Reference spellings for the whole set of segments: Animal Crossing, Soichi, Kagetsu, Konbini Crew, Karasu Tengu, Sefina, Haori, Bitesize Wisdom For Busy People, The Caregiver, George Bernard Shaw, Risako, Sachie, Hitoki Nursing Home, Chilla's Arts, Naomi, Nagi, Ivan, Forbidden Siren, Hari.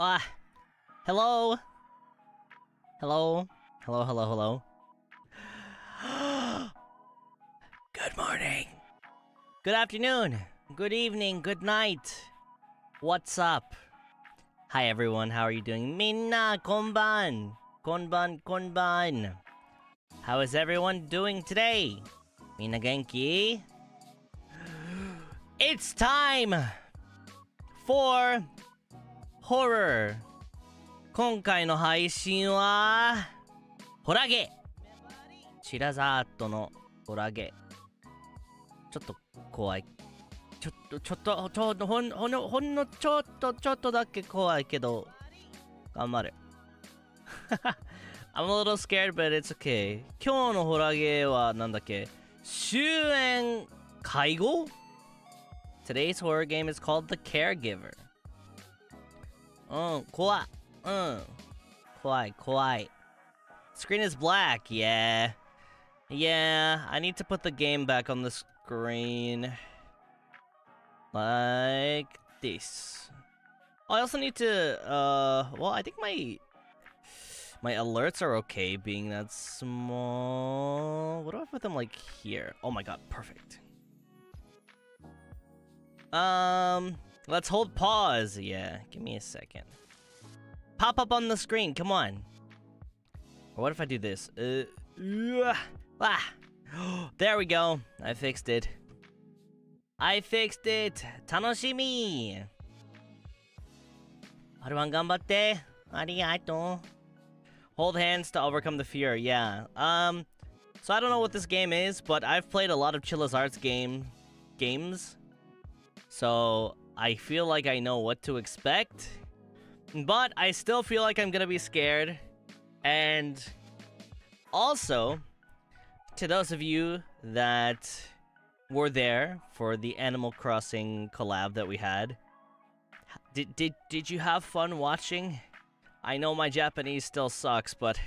Hello? Hello? Hello, hello, hello. Good morning. Good afternoon. Good evening. Good night. What's up? Hi, everyone. How are you doing? Minna, konban. Konban, konban. How is everyone doing today? Minna genki? It's time for horror. 今回の配信はホラゲ。チラザートのホラゲ。ちょっと怖い。ほんのちょっとだけ怖いけど頑張る。I'm a little scared, but it's okay. 今日のホラゲはなんだっけ？終焉介護？ Today's horror game is called The Caregiver. うん、怖い。Quiet. Screen is black, yeah. Yeah, I need to put the game back on the screen. Like this. Oh, I also need to, well, I think my alerts are okay being that small. What do I put them, like, here? Oh my god, perfect. Let's hold pause, yeah. Give me a second. Pop up on the screen, come on. Or what if I do this? There we go. I fixed it. I fixed it. Tanoshimi. Haruan ganbatte. Arigatou. Hold hands to overcome the fear. Yeah. So I don't know what this game is, but I've played a lot of Chilla's Arts games. So I feel like I know what to expect. But I still feel like I'm gonna be scared. And also, to those of you that were there for the Animal Crossing collab that we had, did you have fun watching? I know my Japanese still sucks, but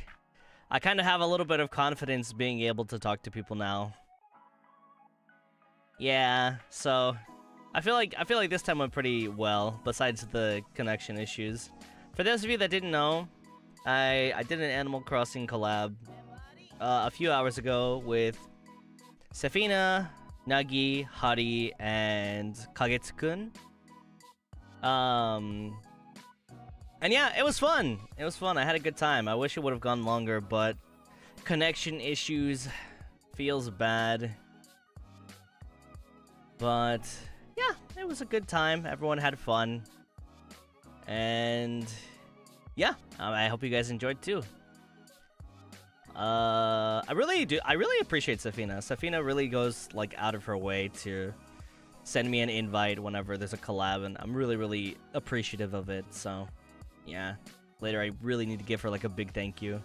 I kind of have a little bit of confidence being able to talk to people now. Yeah, so I feel like this time went pretty well, besides the connection issues. For those of you that didn't know, I did an Animal Crossing collab a few hours ago with Sefina, Nagi, Hari, and Kagetsu-kun. And yeah, it was fun! It was fun, I had a good time. I wish it would have gone longer, but connection issues feels bad. But yeah, it was a good time. Everyone had fun. And yeah, I hope you guys enjoyed too. I really appreciate Sefina. Sefina really goes like out of her way to send me an invite whenever there's a collab, and I'm really appreciative of it. So yeah, later I really need to give her like a big thank you.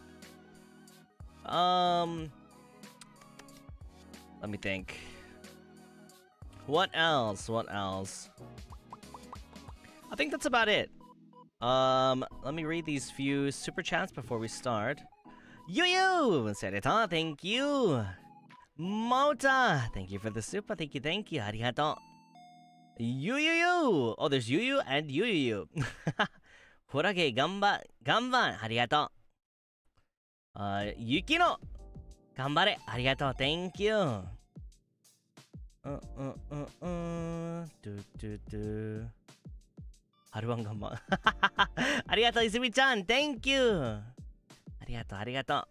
Let me think. What else? What else? I think that's about it. Let me read these few super chats before we start. Yu-Yu! Sereta, thank you! Mota! Thank you for the super, thank you, arigato! Yu-Yu-Yu! Oh, there's Yu-Yu and Yu-Yu-Yu! Horage, ganban, arigato! Yukino! Ganbare, arigato, thank you! Haruan ganban. Arigato, Izumi-chan. Thank you. Arigato, arigato.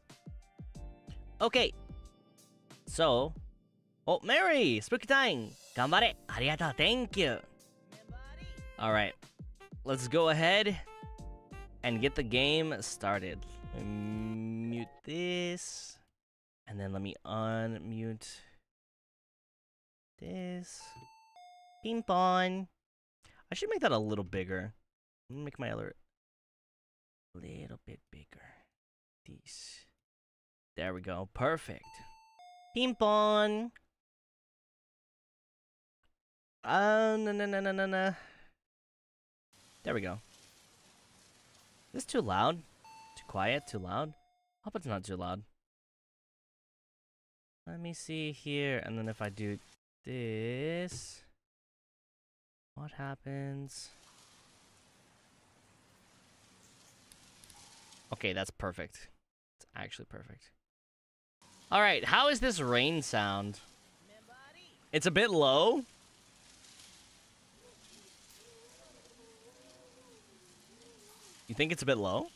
Okay. So, oh, Mary, spooky time. Ganbare. Arigato, thank you. All right. Let's go ahead and get the game started. Let me mute this, and then let me unmute this. Ping pong. I should make that a little bigger. Let me make my alert a little bit bigger. These. There we go. Perfect. Ping pong. No. There we go. Is this too loud? Too quiet? Too loud? I hope it's not too loud. Let me see here, and then if I do this, what happens? Okay, that's perfect. It's actually perfect. All right, how is this rain sound? It's a bit low. You think it's a bit low?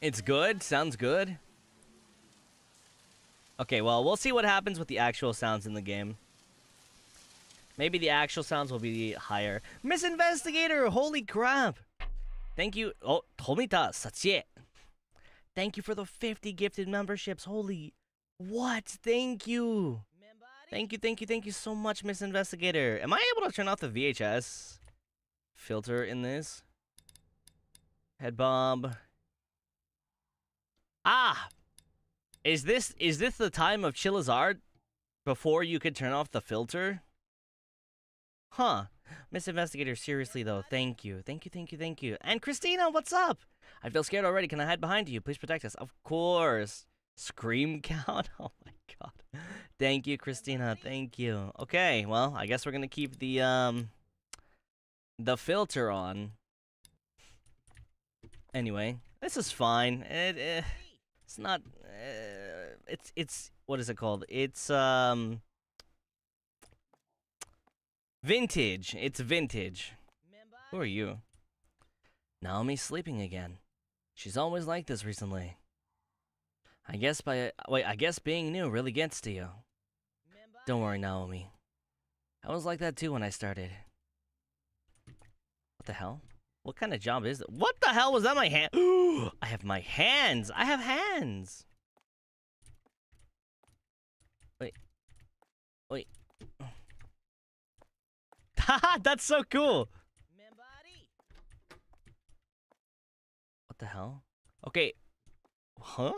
It's good. Sounds good. Okay, well, we'll see what happens with the actual sounds in the game. Maybe the actual sounds will be higher. Miss Investigator, holy crap! Thank you. Oh, Tomita, Sachie. Thank you for the 50 gifted memberships. Holy... What? Thank you. Thank you so much, Miss Investigator. Am I able to turn off the VHS filter in this? Head bomb. Ah! Is this the time of Chilla's Art before you could turn off the filter? Huh. Miss Investigator, seriously though, thank you. Thank you. And Christina, what's up? I feel scared already. Can I hide behind you? Please protect us. Of course. Scream count? Oh my god. Thank you, Christina. Thank you. Okay, well, I guess we're gonna keep the filter on. Anyway, this is fine. It's not... What is it called? It's, vintage. It's vintage. Who are you? Naomi's sleeping again. She's always like this recently. I guess being new really gets to you. Don't worry, Naomi. I was like that too when I started. What the hell? What kind of job is that? What the hell was that? My hand? I have my hands. I have hands. Wait. Haha, that's so cool! What the hell? Okay. Huh?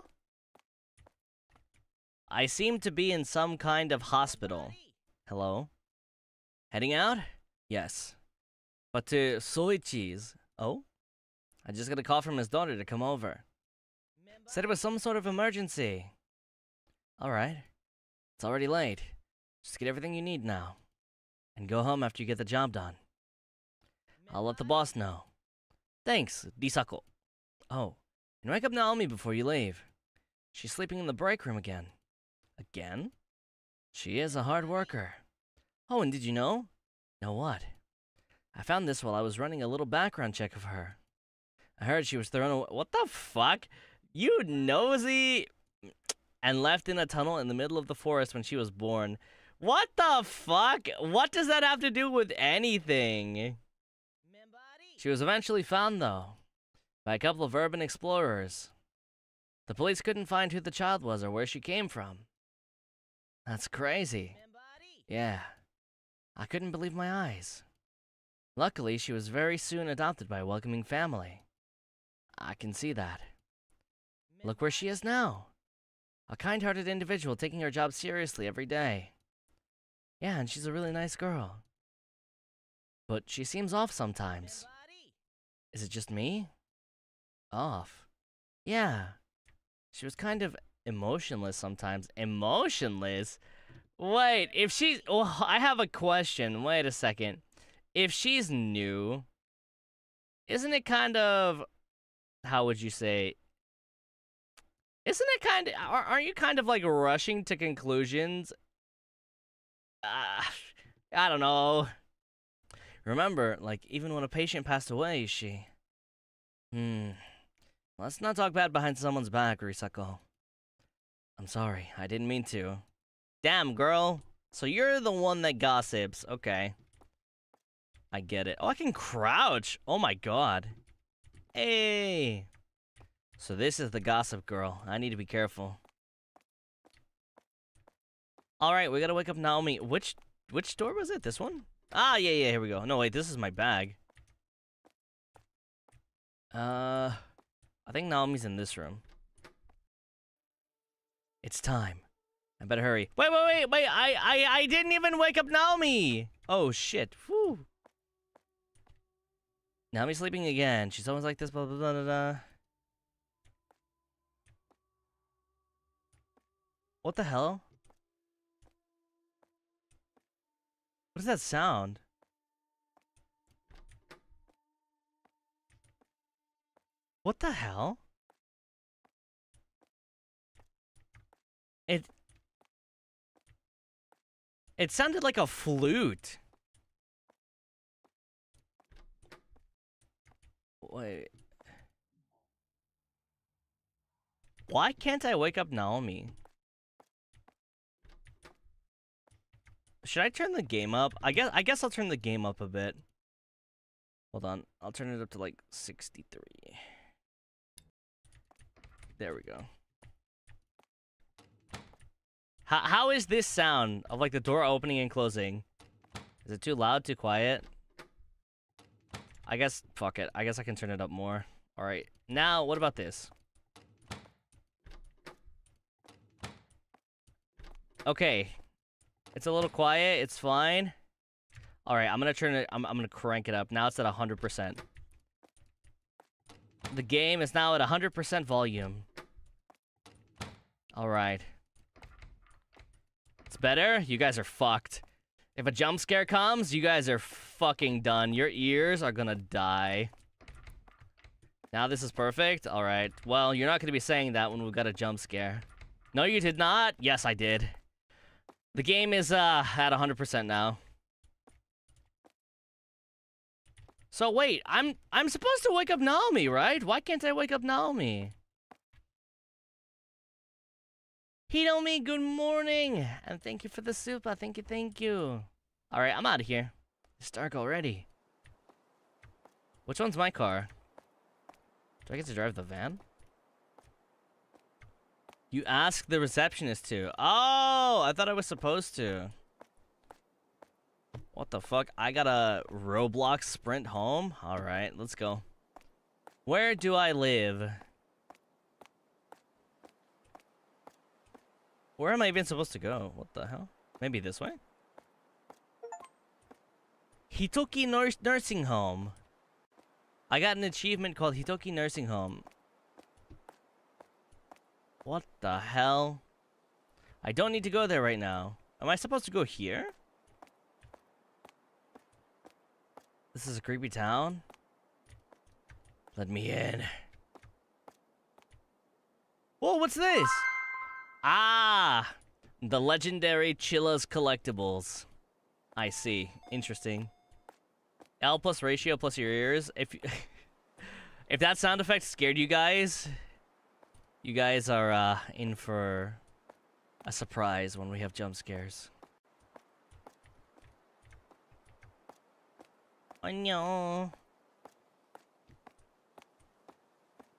I seem to be in some kind of hospital. Hello? Heading out? Yes. But to Soichi's... Oh? I just got a call from his daughter to come over. Said it was some sort of emergency. Alright. It's already late. Just get everything you need now. And go home after you get the job done. I'll let the boss know. Thanks, Risako. Oh, and wake up Naomi before you leave. She's sleeping in the break room again. Again? She is a hard worker. Oh, and did you know? Know what? I found this while I was running a little background check of her. I heard she was thrown away. What the fuck? You nosy... And left in a tunnel in the middle of the forest when she was born. What the fuck? What does that have to do with anything? She was eventually found, though, by a couple of urban explorers. The police couldn't find who the child was or where she came from. That's crazy. Yeah. I couldn't believe my eyes. Luckily, she was very soon adopted by a welcoming family. I can see that. Look where she is now. A kind-hearted individual taking her job seriously every day. Yeah, and she's a really nice girl. But she seems off sometimes. Is it just me? Off. Yeah. She was kind of emotionless sometimes. Emotionless? Wait, if she's... Oh, I have a question. Wait a second. If she's new, isn't it kind of... How would you say... Isn't it kind of... Aren't you kind of like rushing to conclusions... I don't know. Remember, like, even when a patient passed away, she... Let's not talk bad behind someone's back, Risako. I'm sorry, I didn't mean to. Damn, girl. So you're the one that gossips. Okay. I get it. Oh, I can crouch. Oh my god. Hey. So this is the gossip girl. I need to be careful. Alright, we gotta wake up Naomi. Which door was it? This one? Ah, yeah, here we go. No, wait, this is my bag. I think Naomi's in this room. It's time. I better hurry. Wait, I didn't even wake up Naomi! Oh, shit. Whew. Naomi's sleeping again. She's always like this, blah, blah, blah, blah, blah. What the hell? What does that sound? What the hell? It sounded like a flute. Wait. Why can't I wake up Naomi? Should I turn the game up? I guess I'll turn the game up a bit. Hold on. I'll turn it up to like 63. There we go. How is this sound of like the door opening and closing? Is it too loud, too quiet? I guess, fuck it. I guess I can turn it up more. All right. Now, what about this? Okay. It's a little quiet. It's fine. All right. I'm going to turn it. I'm going to crank it up. Now it's at 100%. The game is now at 100% volume. All right. It's better. You guys are fucked. If a jump scare comes, you guys are fucking done. Your ears are gonna die. Now this is perfect. All right. Well, you're not gonna be saying that when we've got a jump scare. No, you did not. Yes, I did. The game is at 100% now. So wait, I'm supposed to wake up Naomi, right? Why can't I wake up Naomi? Hitomi, good morning, and thank you for the super. Thank you, thank you. All right, I'm out of here. It's dark already. Which one's my car? Do I get to drive the van? You ask the receptionist to. Oh, I thought I was supposed to. What the fuck? I got a Roblox sprint home? All right, let's go. Where do I live? Where am I even supposed to go? What the hell? Maybe this way? Hitoki Nursing Home. I got an achievement called Hitoki Nursing Home. What the hell? I don't need to go there right now. Am I supposed to go here? This is a creepy town. Let me in. Whoa, what's this? Ah, the legendary Chilla's collectibles. I see. Interesting. L plus ratio plus your ears. If you if that sound effect scared you guys are in for a surprise when we have jump scares. Oh no.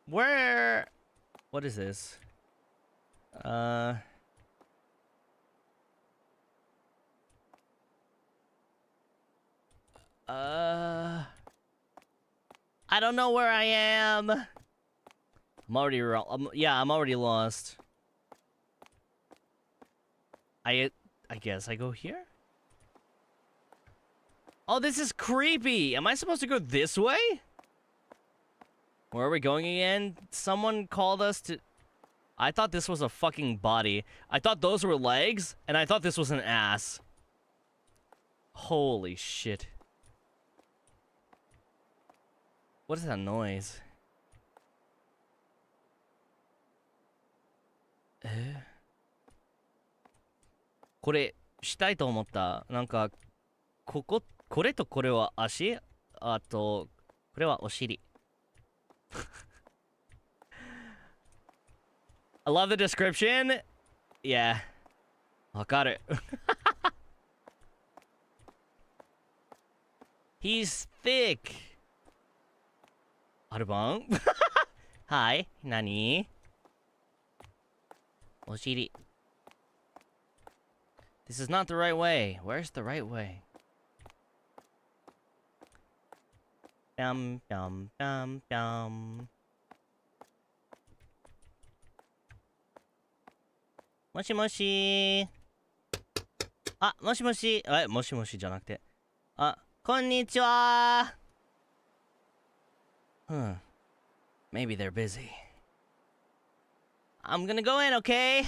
Where? What is this? I don't know where I am. I'm already wrong. Yeah, I'm already lost. I guess I go here? Oh, this is creepy. Am I supposed to go this way? Where are we going again? Someone called us to... I thought this was a fucking body. I thought those were legs, and I thought this was an ass. Holy shit. What is that noise? Kore, shitai to omotta. Nanka, koko, kore to kore wa ashi, ato, kore wa oshiri. I love the description. Yeah. I got it. He's thick. Arubang. Hi. Nani? Oshiri. This is not the right way. Where's the right way? Dum, dum, dum, dum. Moshi moshi. Ah, moshi moshi. Wait, moshi moshi じゃなくて. Ah, konnichiwa. Huh. Maybe they're busy. I'm gonna go in, okay?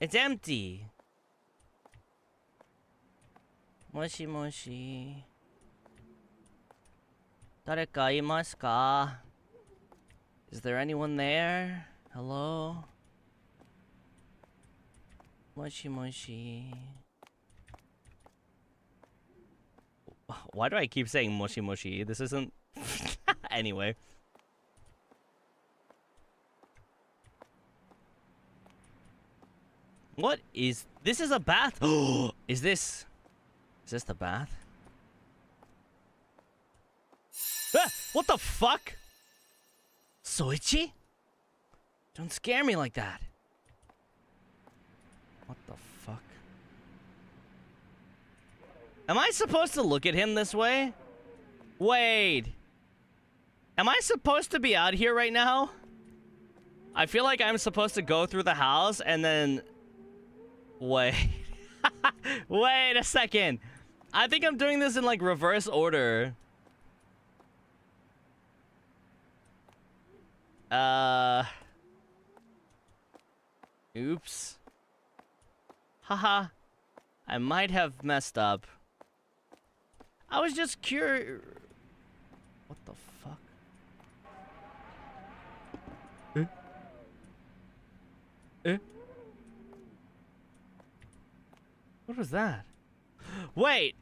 It's empty. もしもし。誰かいますか? Is there anyone there? Hello? もしもし。Why do I keep saying moshi moshi? This isn't... Anyway. What is... This is a bath? Is this... Is this the bath? Ah, what the fuck? Soichi? Don't scare me like that. What the fuck? Am I supposed to look at him this way? Wait. Am I supposed to be out here right now? I feel like I'm supposed to go through the house and then... Wait. Wait a second. I think I'm doing this in like reverse order. Oops. Haha. I might have messed up. I was just curious. What the fuck? Eh? Eh? What was that? Wait.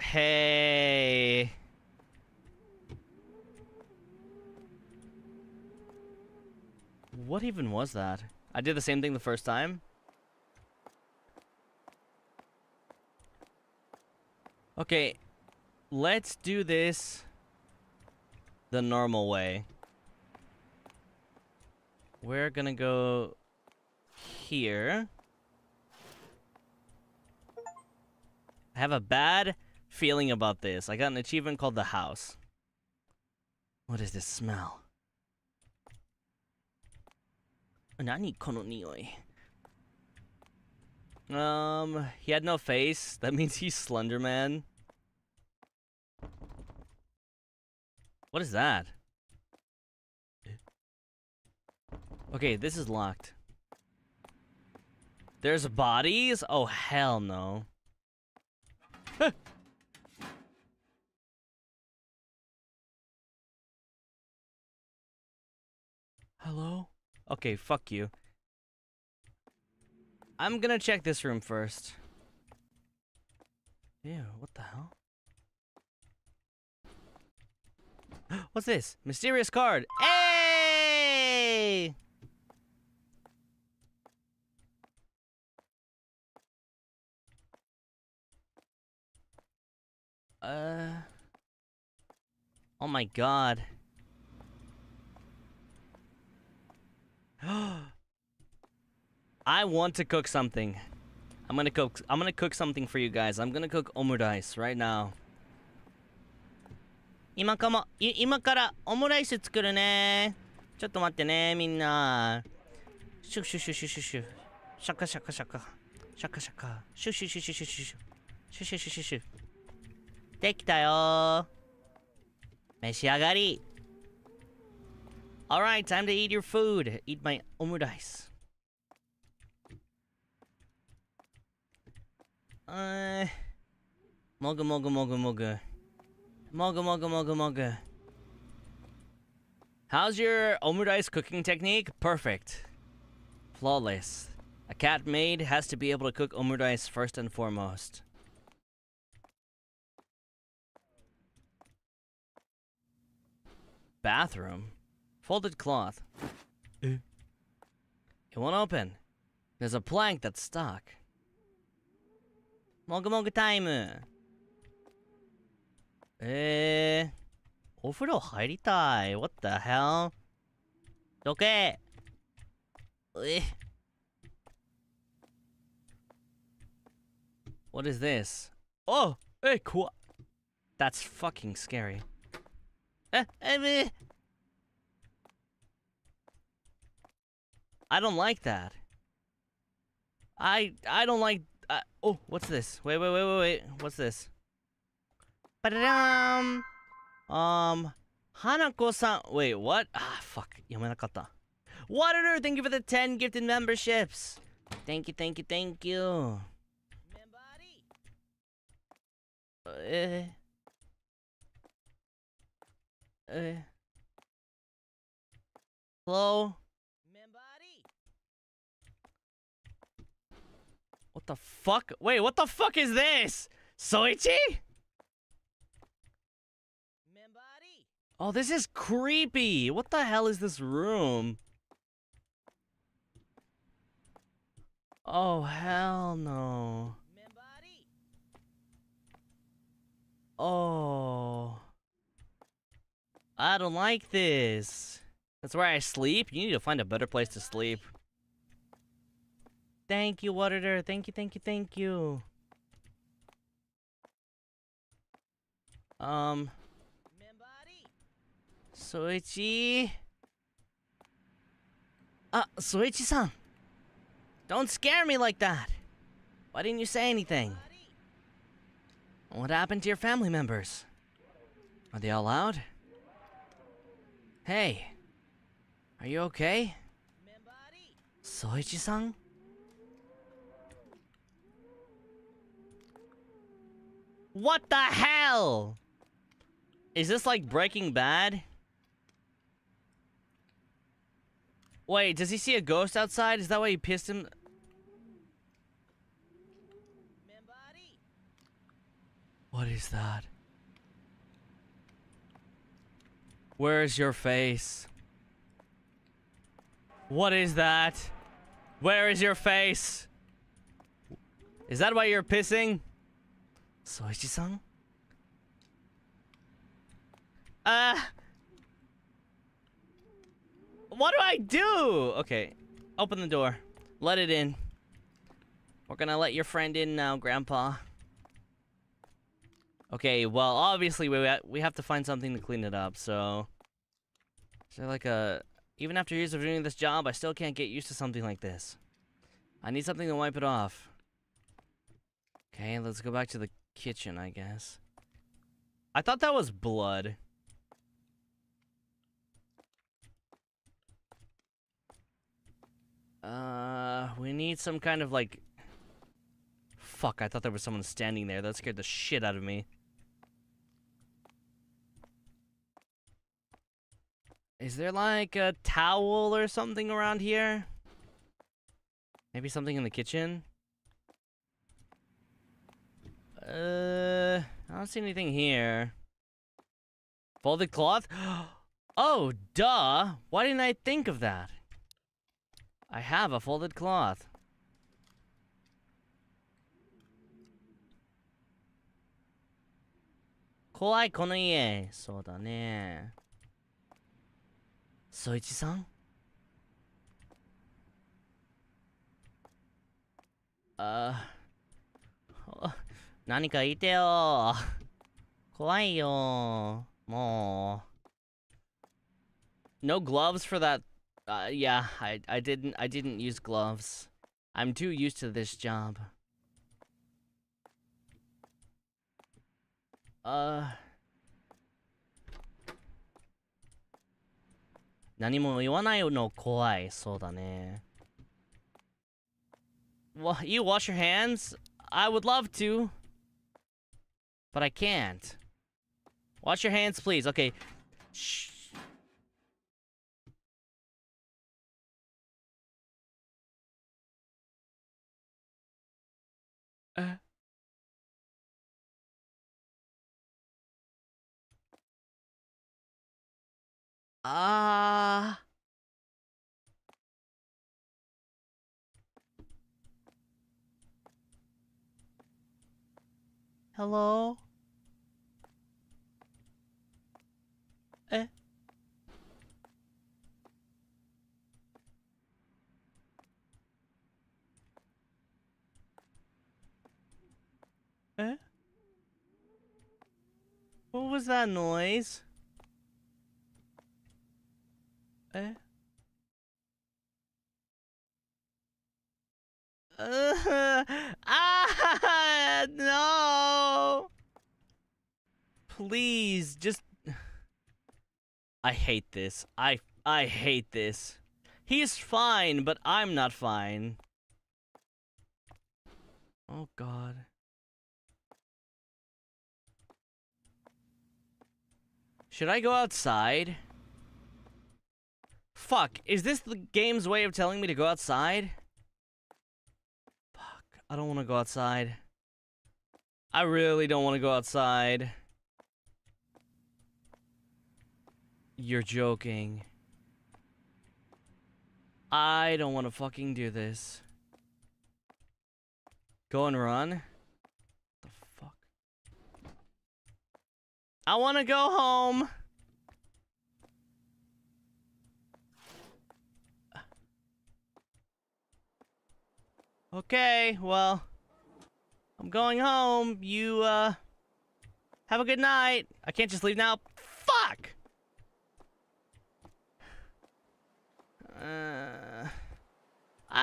Hey. What even was that? I did the same thing the first time. Okay. Let's do this the normal way. We're gonna go here. I have a bad feeling about this. I got an achievement called The House. What is this smell? Nani kono nioi? He had no face. That means he's Slender Man. What is that? Okay, this is locked. There's bodies? Oh, hell no. Hello? Okay, fuck you. I'm gonna check this room first. Ew, what the hell? What's this? Mysterious card. Hey! Oh my god. I want to cook something. I'm gonna cook something for you guys. I'm gonna cook omurice right now. 今かも、今からオムライス作るね。ちょっと待ってね、みんな。シュシュシュシュシュシュ。シャカシャカシャカ。シャカシャカ。シュシュシュシュシュシュシュ。シュシュシュシュシュ。できたよ。召し上がり。Alright, time to eat your food. Eat my omurice. Mogu mogu mogu mogu. Mogu mogu mogu mogu. How's your omurice cooking technique? Perfect. Flawless. A cat maid has to be able to cook omurice first and foremost. Bathroom? Folded cloth. It won't open. There's a plank that's stuck. Mogu mogu time. お風呂入りたい。What the hell? どけ。What is this? Oh! Hey, cool. That's fucking scary. I don't like that. I don't like... oh, what's this? Wait, wait, wait, wait, wait. What's this? Ba-da-dum! Hanako-san... Wait, what? Ah, fuck. Yomenakata. Waterer, thank you for the 10 gifted memberships. Thank you, thank you, thank you. Hello? What the fuck? Wait, what the fuck is this? Soichi? Oh, this is creepy. What the hell is this room? Oh, hell no. Oh. I don't like this. That's where I sleep? You need to find a better place to sleep. Thank you, Waterder. Thank you, thank you, thank you. Soichi. Ah, Soichi-san. Don't scare me like that. Why didn't you say anything? What happened to your family members? Are they all out? Hey. Are you okay? Soichi-san? What the hell? Is this like Breaking Bad? Wait, does he see a ghost outside? Is that why you pissed him? What is that? Where's your face? What is that? Where is your face? Is that why you're pissing? Soichi-san? What do I do? Okay, open the door. Let it in. We're gonna let your friend in now, Grandpa. Okay, well, obviously we have to find something to clean it up, so... Even after years of doing this job, I still can't get used to something like this. I need something to wipe it off. Okay, let's go back to the kitchen, I guess. I thought that was blood. We need some kind of, like... Fuck, I thought there was someone standing there. That scared the shit out of me. Is there, like, a towel or something around here? Maybe something in the kitchen? I don't see anything here. Folded cloth? Oh, duh! Why didn't I think of that? I have a folded cloth. Kowai kono ie. So da ne. Soichi-san? Nani ka iite yo. Kowai yo. Mo. No gloves for that. Yeah, I didn't use gloves. I'm too used to this job. Nanimo iwanai no kowai, so da ne. Well, you wash your hands? I would love to. But I can't. Wash your hands, please. Okay. Shh. Hello? What was that noise? No! Please, just... I hate this. I hate this. He's fine, but I'm not fine. Oh, God. Should I go outside? Fuck, is this the game's way of telling me to go outside? Fuck, I don't want to go outside. I really don't want to go outside. You're joking. I don't want to fucking do this. Go and run? The fuck? I want to go home! Okay, well... I'm going home. You, have a good night. I can't just leave now. Fuck! I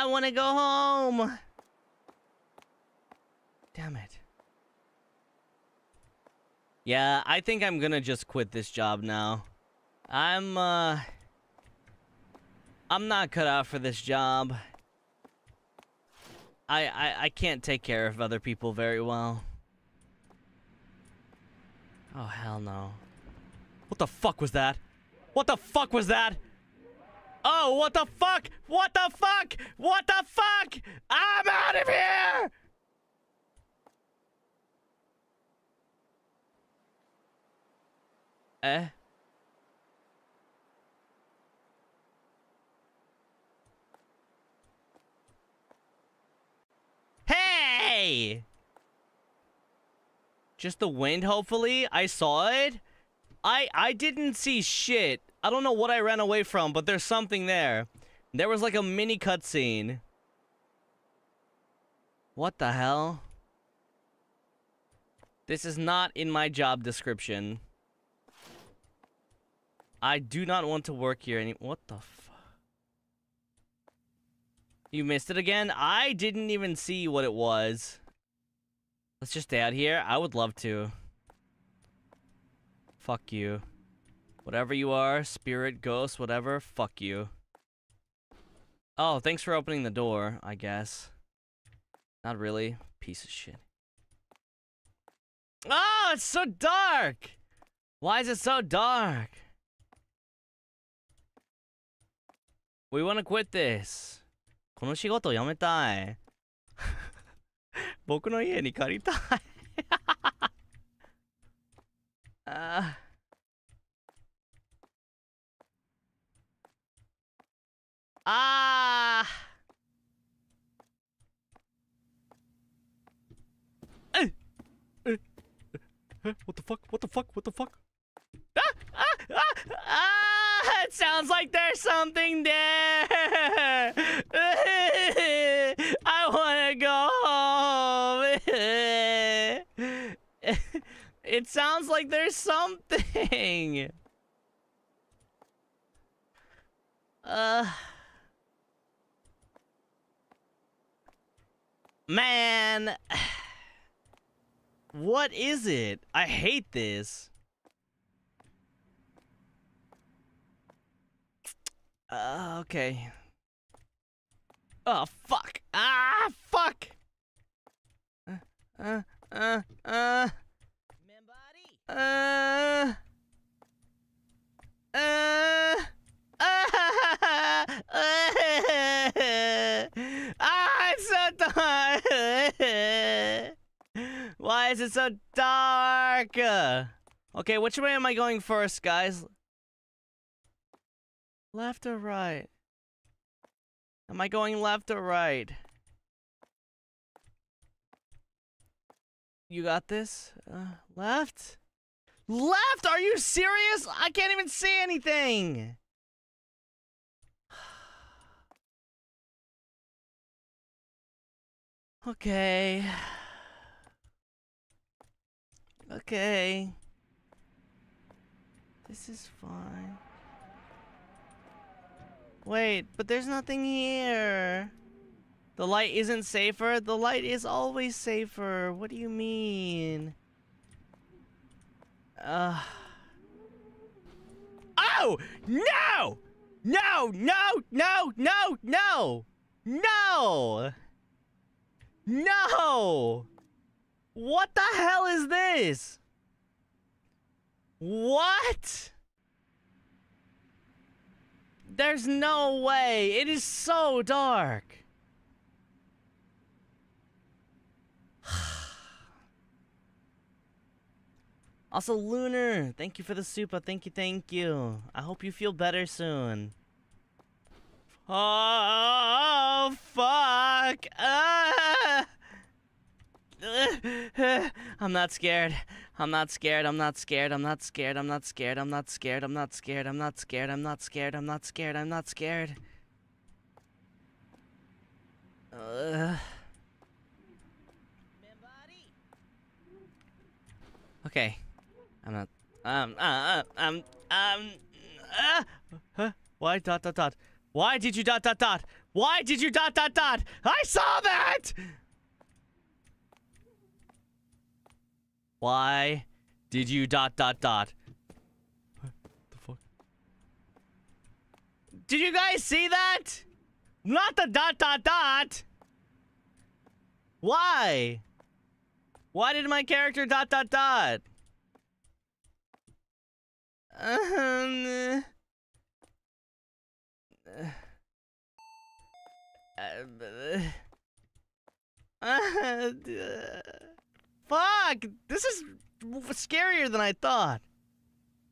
want to go home. Damn it. Yeah, I think I'm gonna just quit this job now. I'm not cut out for this job. I can't take care of other people very well. Oh, hell no. What the fuck was that? What the fuck was that? Oh, what the fuck? What the fuck? What the fuck? I'm out of here! Eh? Hey! Just the wind, hopefully. I saw it. I didn't see shit. I don't know what I ran away from, but there's something there. There was like a mini cutscene. What the hell? This is not in my job description. I do not want to work here anymore. What the fuck? You missed it again? I didn't even see what it was. Let's just stay out here. I would love to. Fuck you. Whatever you are, spirit, ghost, whatever, fuck you. Oh, thanks for opening the door, I guess. Not really. Piece of shit. Oh, it's so dark! Why is it so dark? We want to quit this. この仕事を辞めたい。僕の家に借りたい。What the fuck? What the fuck? What the fuck? It sounds like there's something there. I wanna go home. It sounds like there's something. Man, what is it? I hate this. Okay. Oh, fuck. Ah, fuck. Ah, it's so dark. Why is it so dark? Okay, which way am I going first, guys? Left or right? Am I going left or right? You got this? Left? Left? Are you serious? I can't even see anything! Okay. Okay. This is fine. Wait, but there's nothing here. The light isn't safer? The light is always safer. What do you mean? Oh! No! No! No! No! No! No! No! No! What the hell is this? What? There's no way. It is so dark. Also, Lunar, thank you for the super. Thank you, thank you. I hope you feel better soon. Oh, fuck. I'm not scared. I'm not scared. I'm not scared. I'm not scared. I'm not scared. I'm not scared. I'm not scared. I'm not scared. I'm not scared. I'm not scared. I'm not scared. Okay. I'm not. Why dot dot dot? Why did you dot dot dot? Why did you dot dot dot? I saw that! Why did you dot dot dot? What the fuck? Did you guys see that? Not the dot dot dot! Why? Why did my character dot dot dot? Fuck! This is scarier than I thought.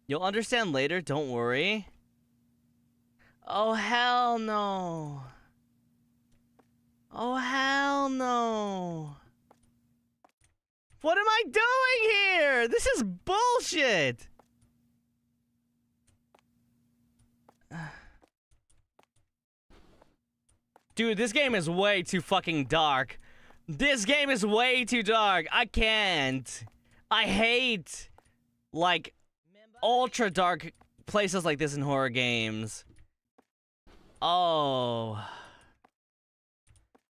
You'll understand later, don't worry. Oh, hell no. Oh, hell no. What am I doing here? This is bullshit. Dude, this game is way too fucking dark. This game is way too dark. I can't. I hate, like, ultra dark places like this in horror games. Oh.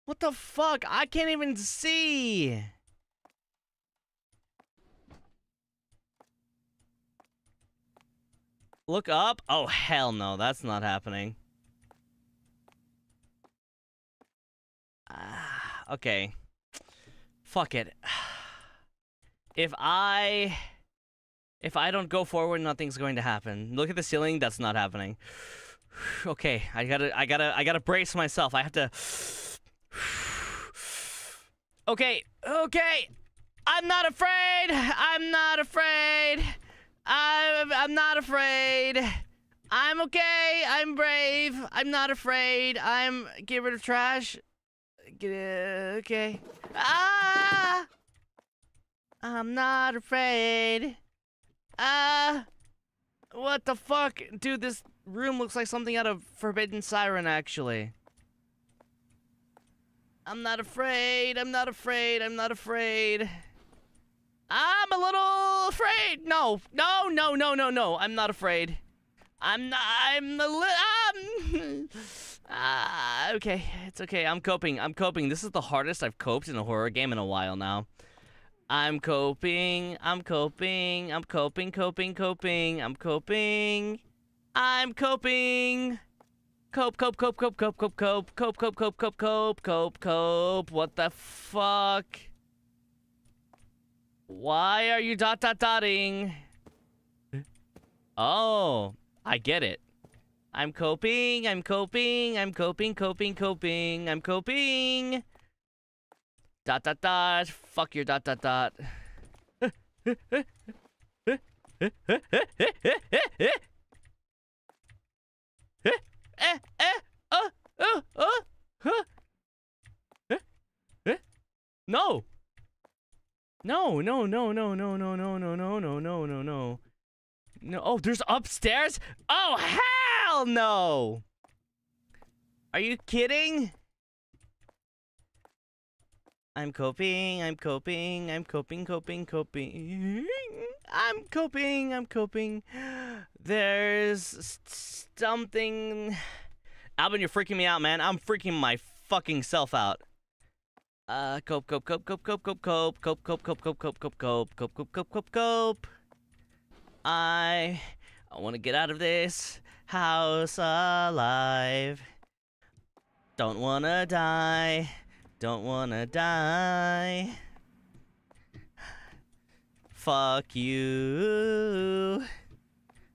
What the fuck? I can't even see. Look up? Oh, hell no. That's not happening. Okay. Fuck it. If I don't go forward, nothing's going to happen. Look at the ceiling, that's not happening. Okay, I gotta brace myself. I have to. Okay, okay. I'm not afraid. I'm not afraid. I'm not afraid. I'm okay. I'm brave. I'm not afraid. I'm get rid of trash. Okay. Ah! I'm not afraid. Ah! What the fuck? Dude, this room looks like something out of Forbidden Siren, actually. I'm not afraid. I'm not afraid. I'm not afraid. I'm a little afraid. No. No, no, no, no, no. I'm not afraid. I'm not. I'm a little. Okay, it's okay. I'm coping. I'm coping. This is the hardest I've coped in a horror game in a while now. I'm coping. I'm coping. I'm coping. Coping. Coping. I'm coping. I'm coping. Cope. Cope. Cope. Cope. Cope. Cope. Cope. Cope. Cope. Cope. Cope. Cope. Cope. Cope. What the fuck? Why are you dot dot dotting? Oh, I get it. I'm coping, I'm coping, I'm coping, coping, coping, I'm coping. Dot, dot, dot. Fuck your dot, dot, dot. No. No, no, no, no, no, no, no, no, no, no, no, no, no. No. Oh, there's upstairs? Oh, hell! Hell no! Are you kidding? I'm coping, I'm coping, I'm coping, coping, coping. I'm coping, I'm coping. There's something. Alvin, you're freaking me out, man. I'm freaking my fucking self out. Cope, cope, cope, cope, cope, cope, cope, cope, cope, cope, cope, cope, cope, cope, cope, cope, cope, cope, cope. I want to get out of this house alive. Don't wanna die. Don't wanna die. Fuck you.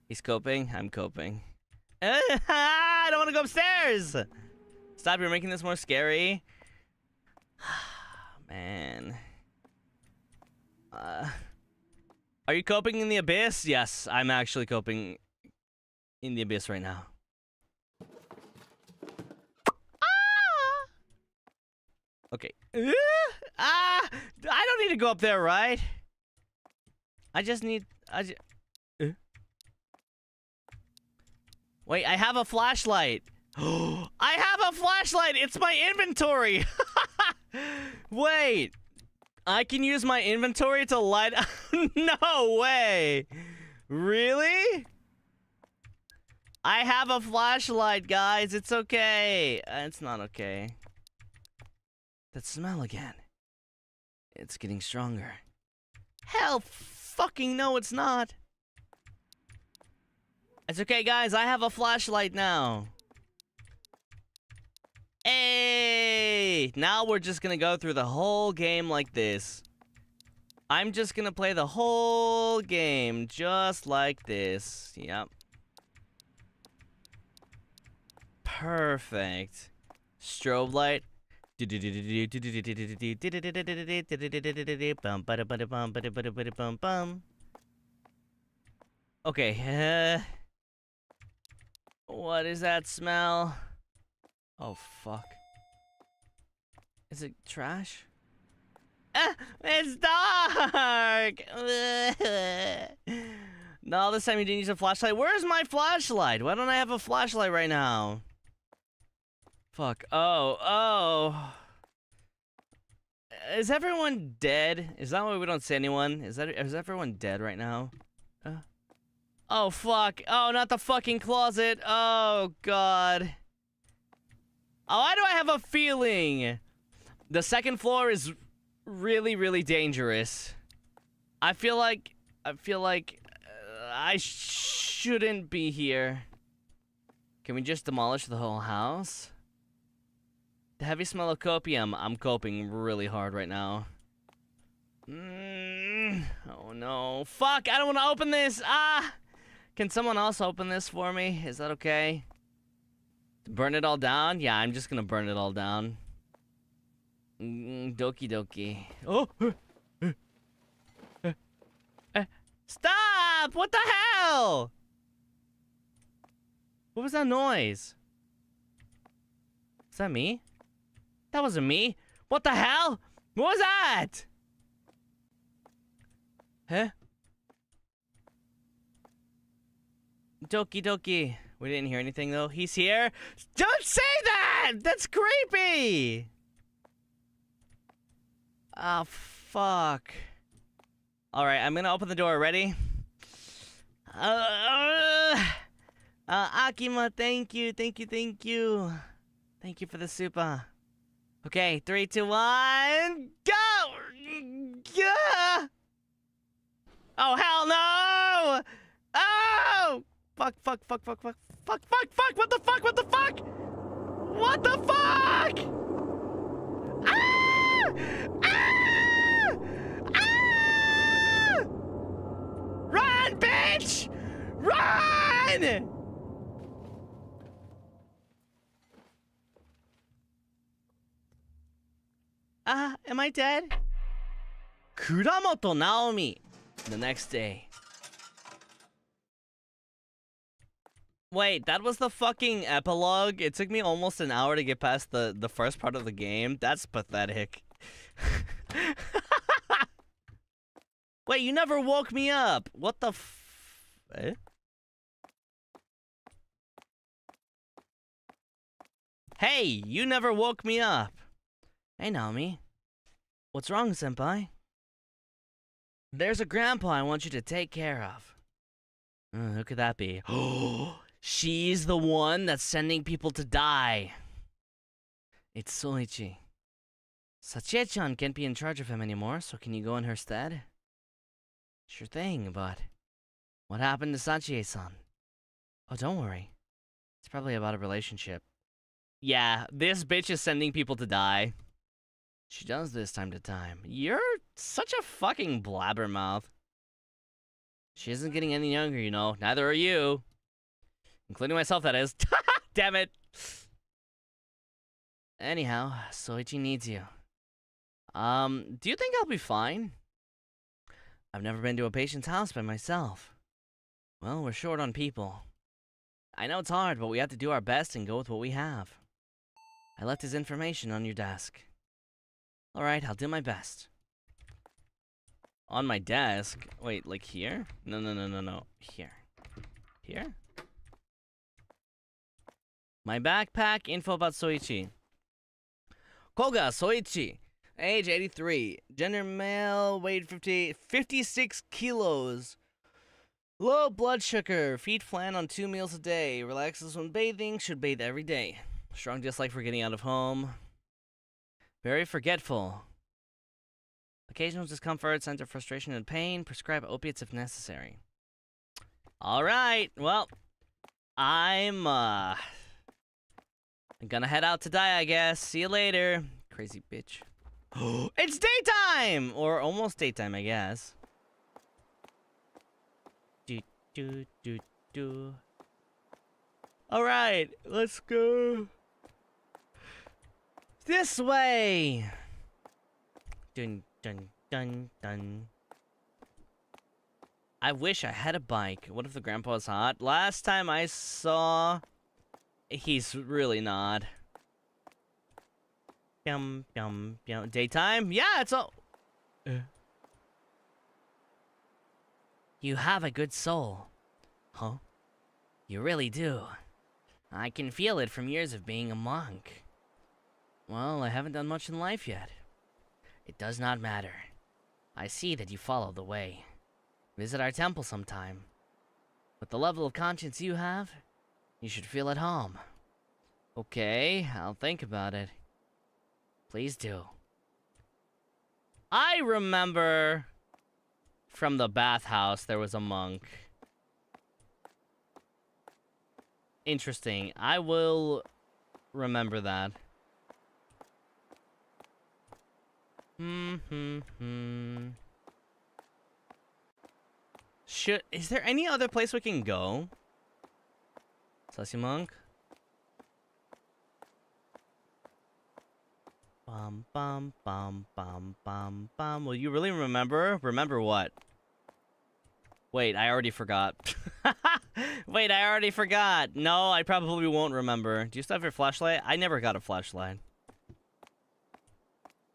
He's coping. I'm coping. I don't want to go upstairs. Stop. You're making this more scary. Man. Are you coping in the abyss? Yes, I'm actually coping in the abyss right now. Okay. I don't need to go up there, right? I just need... Wait, I have a flashlight. I have a flashlight. It's my inventory. Wait. I can use my inventory to light up. No way. Really? I have a flashlight, guys. It's okay. It's not okay. That smell again. It's getting stronger. Hell fucking no, it's not. It's okay, guys. I have a flashlight now. Hey! Now we're just gonna go through the whole game like this. I'm just gonna play the whole game just like this. Yep. Perfect. Strobe light. Okay, what is that smell? Oh fuck. Is it trash? Ah, it's dark. No, this time you didn't use a flashlight. Where's my flashlight? Why don't I have a flashlight right now? Fuck. Oh. Is everyone dead? Is that why we don't see anyone? Is everyone dead right now? Oh, fuck. Oh, not the fucking closet. Oh, God. Oh, why do I have a feeling? The second floor is really, really dangerous. I feel like I shouldn't be here. Can we just demolish the whole house? The heavy smell of copium. I'm coping really hard right now. Oh no. Fuck, I don't want to open this. Ah! Can someone else open this for me? Is that okay? Burn it all down? Yeah, I'm just gonna burn it all down. Doki doki. Oh! Stop! What the hell? What was that noise? Is that me? That wasn't me. What the hell? What was that? Huh? Doki doki. We didn't hear anything though. He's here. Don't say that! That's creepy! Ah, fuck. Alright, I'm gonna open the door. Ready? Akima, thank you. Thank you, thank you. Thank you for the super. Okay, 3, 2, 1, go! Yeah! Oh, hell no! Oh! Fuck, fuck, fuck, fuck, fuck, fuck, fuck, fuck! What the fuck, what the fuck? What the fuck? Ah! Ah! Ah! Run, bitch! Run! Am I dead? Kuramoto Naomi. The next day. Wait, that was the fucking epilogue? It took me almost an hour to get past the first part of the game? That's pathetic. Wait, you never woke me up! What the f... Eh? Hey, you never woke me up! Hey, Naomi. What's wrong, senpai? There's a grandpa I want you to take care of. Who could that be? Oh, she's the one that's sending people to die. It's Soichi. Sachie-chan can't be in charge of him anymore, so can you go in her stead? Sure thing, but... What happened to Sachie-san? Oh, don't worry. It's probably about a relationship. Yeah, this bitch is sending people to die. She does this time to time. You're such a fucking blabbermouth. She isn't getting any younger, you know. Neither are you. Including myself, that is. Damn it! Anyhow, Soichi needs you. Do you think I'll be fine? I've never been to a patient's house by myself. Well, we're short on people. I know it's hard, but we have to do our best and go with what we have. I left his information on your desk. Alright, I'll do my best. On my desk? Wait, like here? No, no, no, no, no. Here. Here? My backpack, info about Soichi. Koga Soichi, age 83, gender male, weight 56 kilos. Low blood sugar, feet flan on 2 meals a day, relaxes when bathing, should bathe every day. Strong dislike for getting out of home. Very forgetful. Occasional discomfort, signs of frustration and pain, prescribe opiates if necessary. Alright, well, I'm gonna head out today, I guess. See you later. Crazy bitch. It's daytime! Or almost daytime, I guess. Alright, let's go. This way! Dun, dun, dun, dun. I wish I had a bike. What if the grandpa's hot? Last time I saw... He's really not. Yum, yum, yum. Daytime? Yeah, it's all... You have a good soul. Huh? You really do. I can feel it from years of being a monk. Well, I haven't done much in life yet. It does not matter. I see that you follow the way. Visit our temple sometime. With the level of conscience you have... You should feel at home. Okay, I'll think about it. Please do. I remember from the bathhouse there was a monk. Interesting. I will remember that. Is there any other place we can go? Sassy monk. Bum bum bum bum bum bum. Will you really remember? Remember what? Wait, I already forgot. Wait, I already forgot. No, I probably won't remember. Do you still have your flashlight? I never got a flashlight.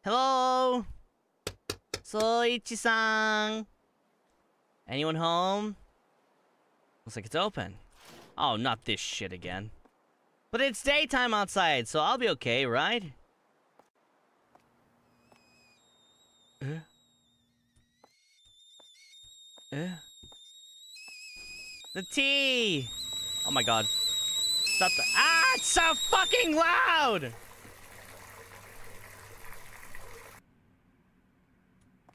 Hello, Soichi-san. Anyone home? Looks like it's open. Oh, not this shit again. But it's daytime outside, so I'll be okay, right? The tea! Oh my god. Stop the- Ah, it's so fucking loud!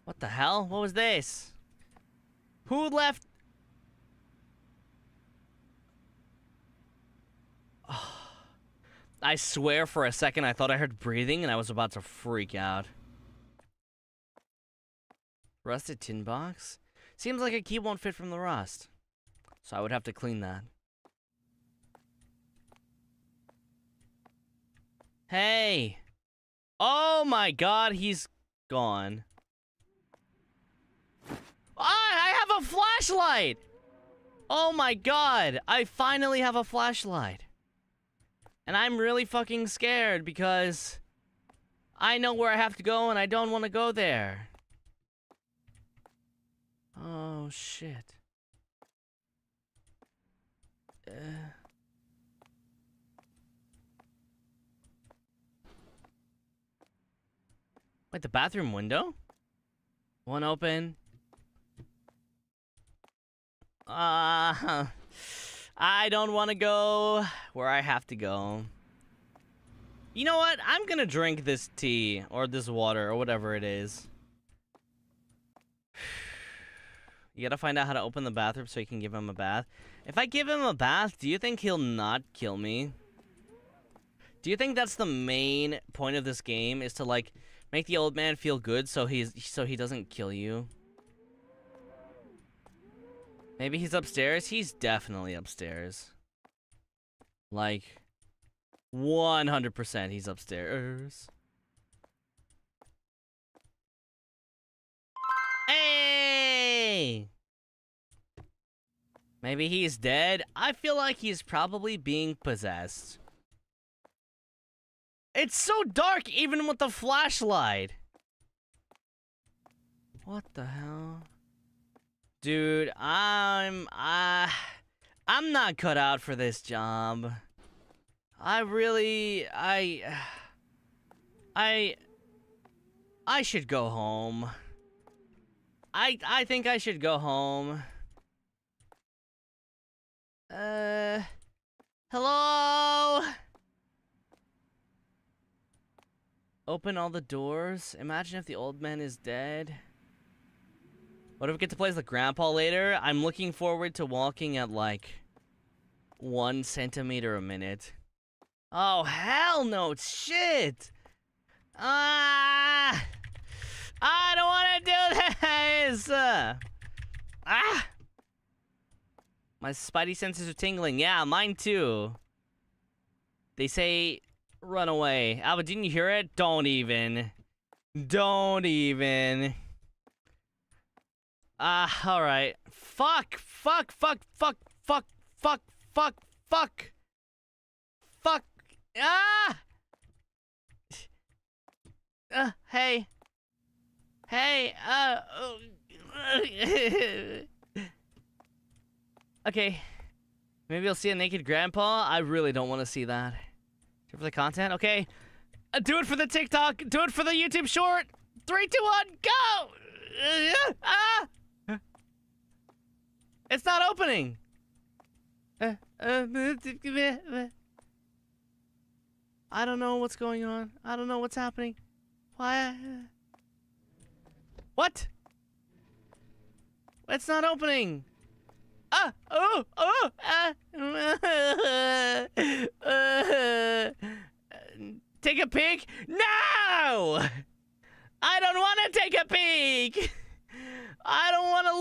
What the hell? What was this? Who left- I swear for a second I thought I heard breathing and I was about to freak out. Rusted tin box? Seems like a key won't fit from the rust. So I would have to clean that. Hey! Oh my god, he's gone. I have a flashlight! Oh my god, I finally have a flashlight. And I'm really fucking scared because I know where I have to go and I don't want to go there. Oh, shit. Wait, the bathroom window? One open. I don't want to go where I have to go. You know what? I'm gonna drink this tea or this water or whatever it is. You gotta find out how to open the bathroom so you can give him a bath. If I give him a bath, do you think he'll not kill me? Do you think that's the main point of this game, is to like make the old man feel good so he doesn't kill you? Maybe he's upstairs? He's definitely upstairs. Like, 100% he's upstairs. Hey! Maybe he's dead? I feel like he's probably being possessed. It's so dark even with the flashlight. What the hell? Dude, I'm not cut out for this job. I should go home. I think I should go home. Hello? Open all the doors. Imagine if the old man is dead. What if we get to play as the grandpa later? I'm looking forward to walking at like 1 centimeter a minute. Oh, hell no, shit. Ah! I don't want to do this! Ah! My spidey senses are tingling. Yeah, mine too. They say, run away. Alba, didn't you hear it? Don't even. Don't even. Ah, alright. Fuck! Fuck! Fuck! Fuck! Fuck! Fuck! Fuck! Fuck! Fuck! Ah! Hey. Hey, okay. Maybe I'll see a naked grandpa. I really don't want to see that. Do it for the content? Okay. Do it for the TikTok. Do it for the YouTube short. 3, 2, 1, go! Ah! It's not opening. I don't know what's going on. I don't know what's happening. Why? What? It's not opening. Ah! Oh! Oh! Ah! Take a peek? No! I don't want to take a peek. I don't want to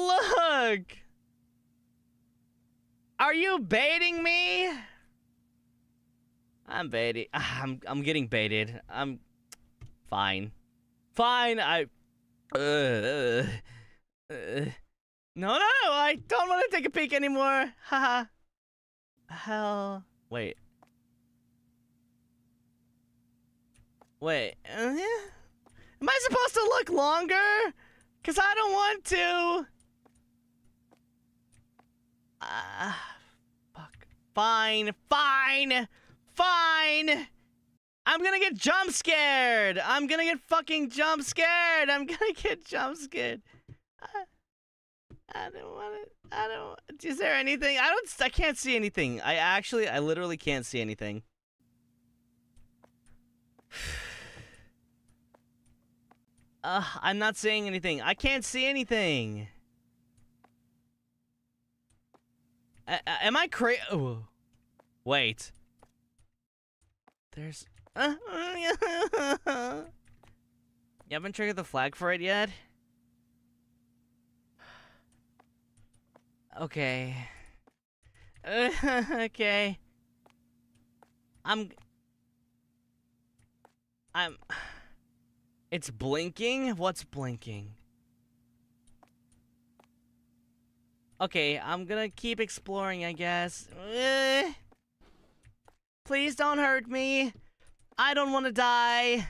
look. Are you baiting me? I'm baited. I'm getting baited. I'm fine. Fine. No, I don't want to take a peek anymore. Haha. Hell. Wait. Wait. Am I supposed to look longer? Because I don't want to. Fuck. Fine. Fine. Fine. I'm gonna get jump scared! I'm gonna get fucking jump scared! I'm gonna get jump scared. I don't wanna, is there anything? I can't see anything. I literally can't see anything. I'm not seeing anything. I can't see anything. Am I crazy? Oh. Wait. There's... You haven't triggered the flag for it yet? Okay. Okay. It's blinking? What's blinking? Okay, I'm gonna keep exploring, I guess. Please don't hurt me. I don't want to die.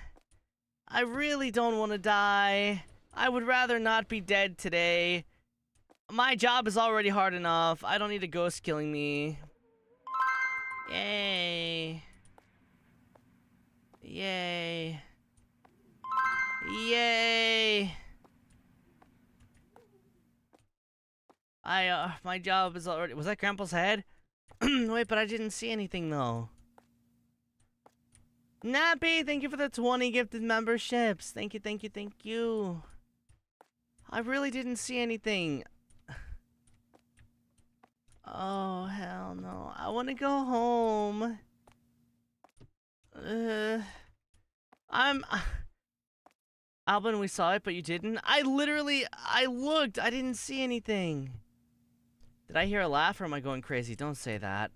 I really don't want to die. I would rather not be dead today. My job is already hard enough. I don't need a ghost killing me. Yay. Yay. Yay. My job is already... Was that Grandpa's head? Wait, but I didn't see anything though. Nappy, thank you for the 20 gifted memberships. Thank you, thank you, thank you. I really didn't see anything. Oh, hell no. I want to go home. Alvin, we saw it, but you didn't. I looked. I didn't see anything. Did I hear a laugh or am I going crazy? Don't say that.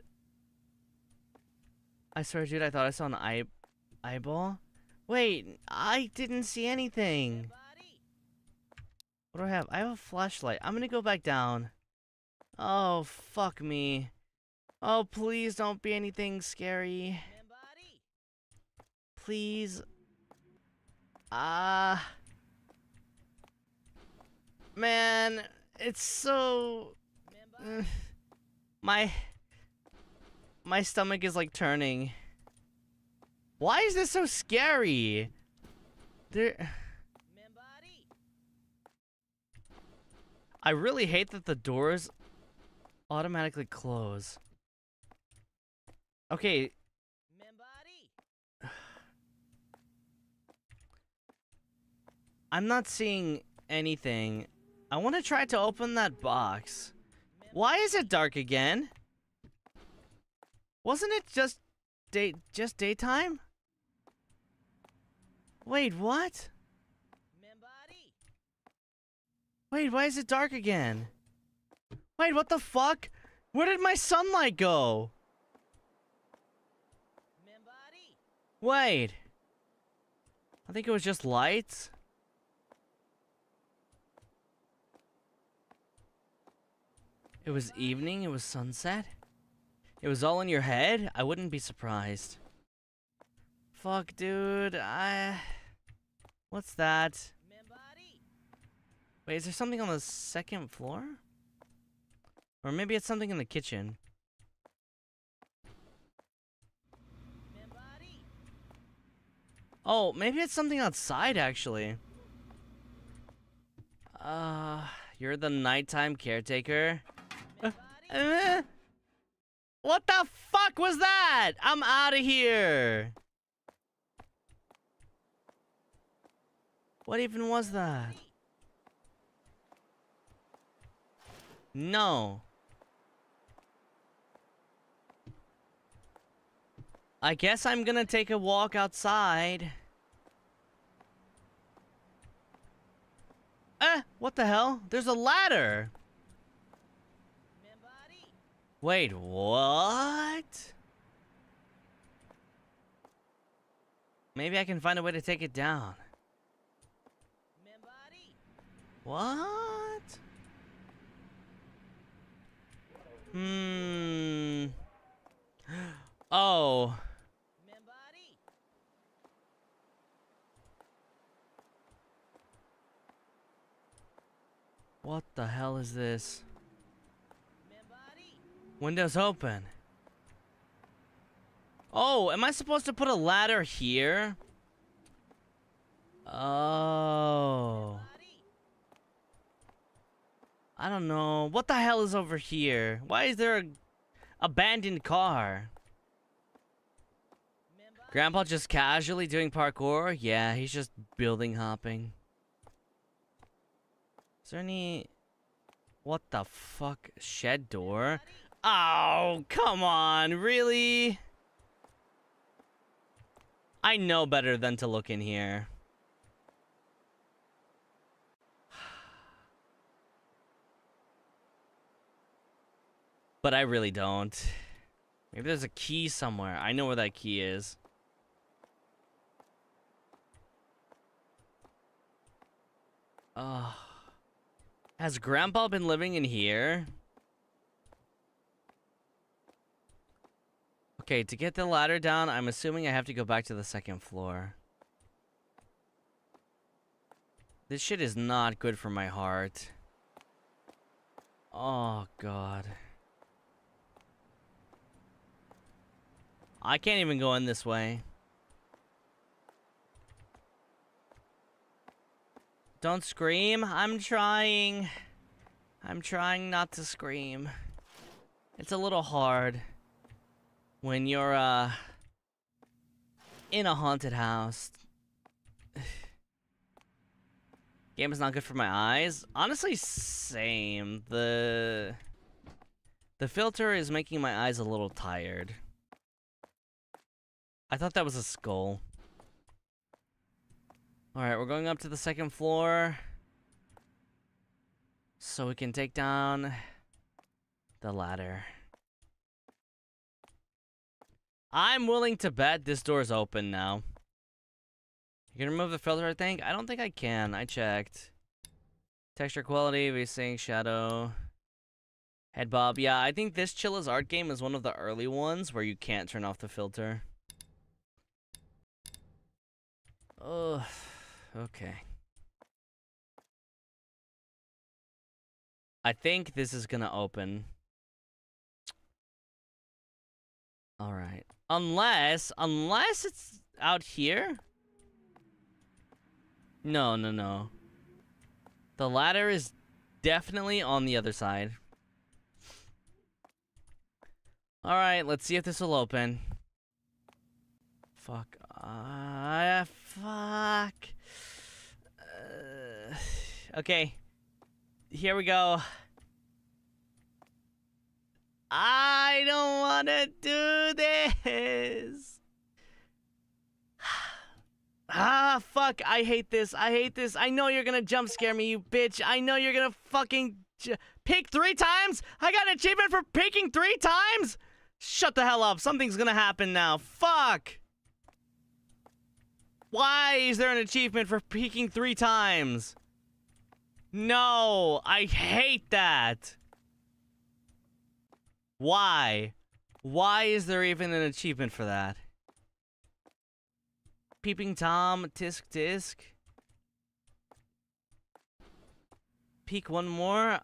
I swear, dude, I thought I saw an eyeball. Wait, I didn't see anything. What do I have? I have a flashlight. I'm gonna go back down. Oh, fuck me. Oh, please don't be anything scary. Please. Ah. Man, it's so... My stomach is like turning. Why is this so scary? There... I really hate that the doors automatically close. Okay. I'm not seeing anything. I want to try to open that box. Why is it dark again? Wasn't it just daytime? Wait, what? Wait, why is it dark again? Wait, what the fuck? Where did my sunlight go? Wait. I think it was just lights. It was evening, it was sunset. It was all in your head? I wouldn't be surprised. Fuck, dude, What's that? Wait, is there something on the second floor? Or maybe it's something in the kitchen. Oh, maybe it's something outside, actually. You're the nighttime caretaker? What the fuck was that? I'm out of here. What even was that? No. I guess I'm gonna take a walk outside. What the hell? There's a ladder. Wait, what? Maybe I can find a way to take it down. What? Hmm. Oh. What the hell is this? Windows open. Oh, am I supposed to put a ladder here? Oh. I don't know. What the hell is over here? Why is there an abandoned car? Grandpa just casually doing parkour? Yeah, he's just building hopping. Is there any... What the fuck? Shed door? Oh, come on, really? I know better than to look in here. But I really don't. Maybe there's a key somewhere. I know where that key is. Ugh. Has Grandpa been living in here? Okay, to get the ladder down, I'm assuming I have to go back to the second floor. This shit is not good for my heart. Oh, God. I can't even go in this way. Don't scream. I'm trying. I'm trying not to scream. It's a little hard when you're in a haunted house. Game is not good for my eyes. Honestly, same. The filter is making my eyes a little tired. I thought that was a skull. Alright, we're going up to the second floor so we can take down the ladder. I'm willing to bet this door's open now. You can remove the filter, I think? I don't think I can. I checked. Texture quality, VSync, shadow, head bob. Yeah, I think this Chilla's Art game is one of the early ones where you can't turn off the filter. Ugh. Okay. I think this is gonna open. Alright. Unless it's out here? No, no, no. The ladder is definitely on the other side. Alright, let's see if this will open. Fuck. Fuck. Okay. Here we go. I don't want to do this. Ah, fuck. I hate this. I hate this. I know you're going to jump scare me, you bitch. I know you're going to fucking pick 3 times. I got an achievement for picking 3 times. Shut the hell up. Something's going to happen now. Fuck. Why is there an achievement for peeking 3 times? No, I hate that. Why? Why is there even an achievement for that? Peeping Tom, tisk tisk. Peek one more.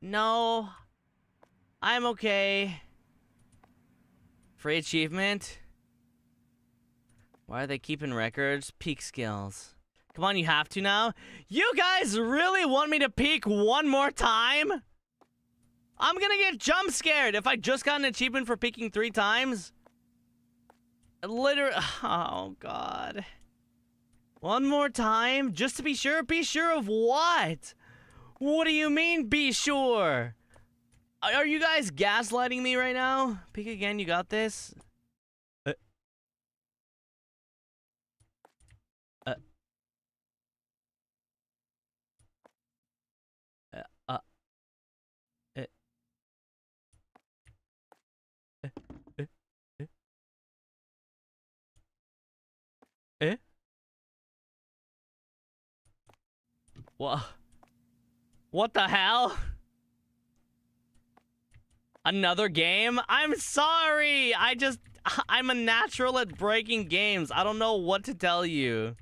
No. I'm okay. Free achievement. Why are they keeping records? Peak skills. Come on, you have to now. You guys really want me to peak 1 more time? I'm gonna get jump scared if I just got an achievement for peaking 3 times. Literally. Oh, God. 1 more time? Just to be sure? Be sure of what? What do you mean, be sure? Are you guys gaslighting me right now? Peak again, you got this? Eh? What the hell? Another game? I'm sorry! I'm a natural at breaking games. I don't know what to tell you.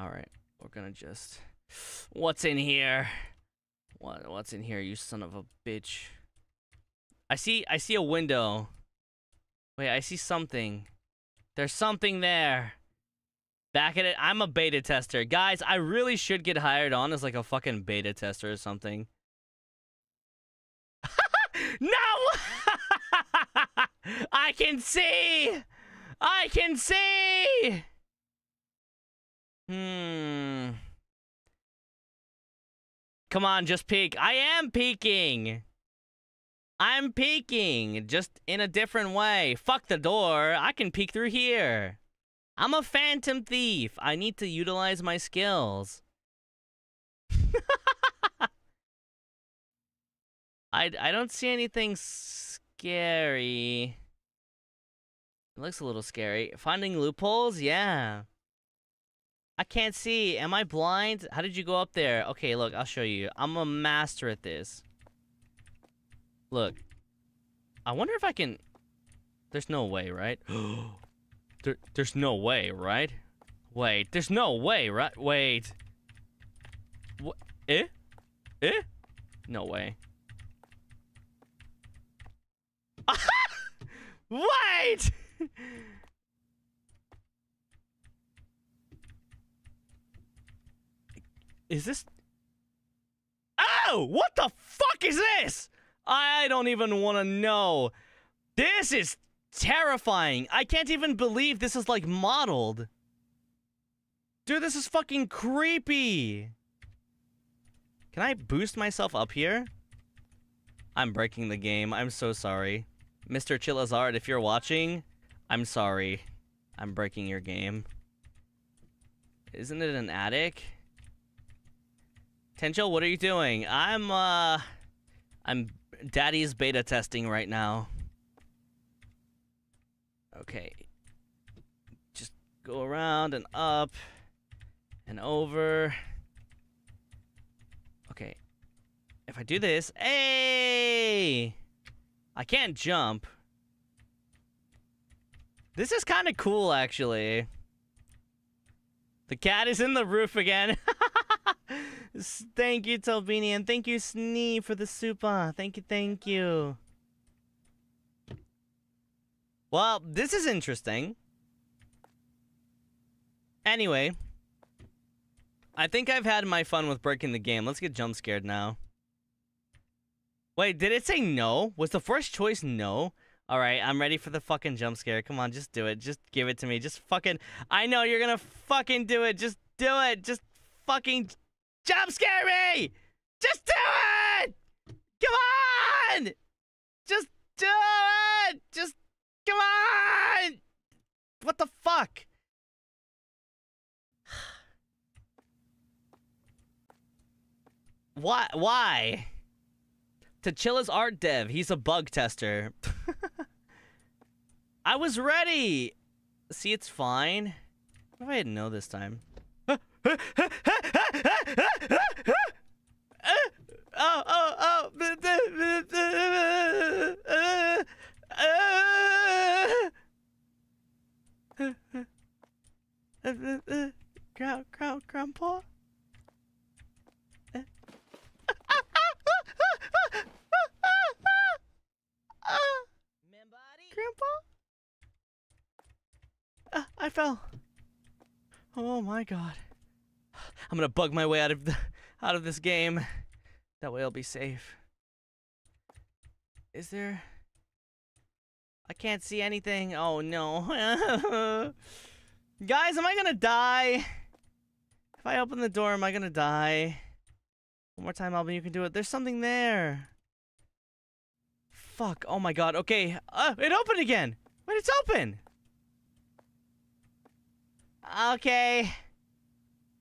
Alright, we're gonna just... What's in here? What's in here, you son of a bitch? I see a window. Wait, I see something. There's something there. Back at it. I'm a beta tester. Guys, I really should get hired on as like a fucking beta tester or something. No! I can see! I can see! Come on, just peek. I am peeking. I'm peeking, just in a different way. Fuck the door. I can peek through here. I'm a phantom thief. I need to utilize my skills. I don't see anything scary. It looks a little scary. Finding loopholes? Yeah. I can't see. Am I blind? How did you go up there? Okay, look, I'll show you. I'm a master at this. Look, I wonder if I can... There's no way, right? There's no way, right? Wait, there's no way, right? Wait. What? Eh? Eh? No way. Wait! Is this... Oh! What the fuck is this? I don't even want to know. This is terrifying. I can't even believe this is, like, modeled. Dude, this is fucking creepy. Can I boost myself up here? I'm breaking the game. I'm so sorry. Mr. Chilla's Art, if you're watching, I'm sorry. I'm breaking your game. Isn't it an attic? Tencho, what are you doing? I'm Daddy's beta testing right now. Okay. Just go around and up and over. Okay. If I do this, hey! I can't jump. This is kind of cool, actually. The cat is in the roof again. Thank you, Tobini, and thank you, Snee, for the super. Thank you, thank you. Well, this is interesting. Anyway, I think I've had my fun with breaking the game. Let's get jump scared now. Wait, did it say no? Was the first choice no? Alright, I'm ready for the fucking jump scare. Come on, just do it. Just give it to me. Just fucking... I know you're gonna fucking do it. Just do it. Just fucking... jump scare me! Just do it! Come on! Just do it! Just... come on! What the fuck? Why? Why? To Chilla's art dev. He's a bug tester. I was ready! See, it's fine. What if I didn't know this time? Grandpa? Grandpa? I fell. Oh my god. I'm gonna bug my way out of this game. That way I'll be safe. Is there... I can't see anything. Oh no. Guys, am I gonna die? If I open the door, am I gonna die? One more time, Alvin, you can do it. There's something there. Fuck, oh my god, okay. It opened again! Wait, it's open! Okay.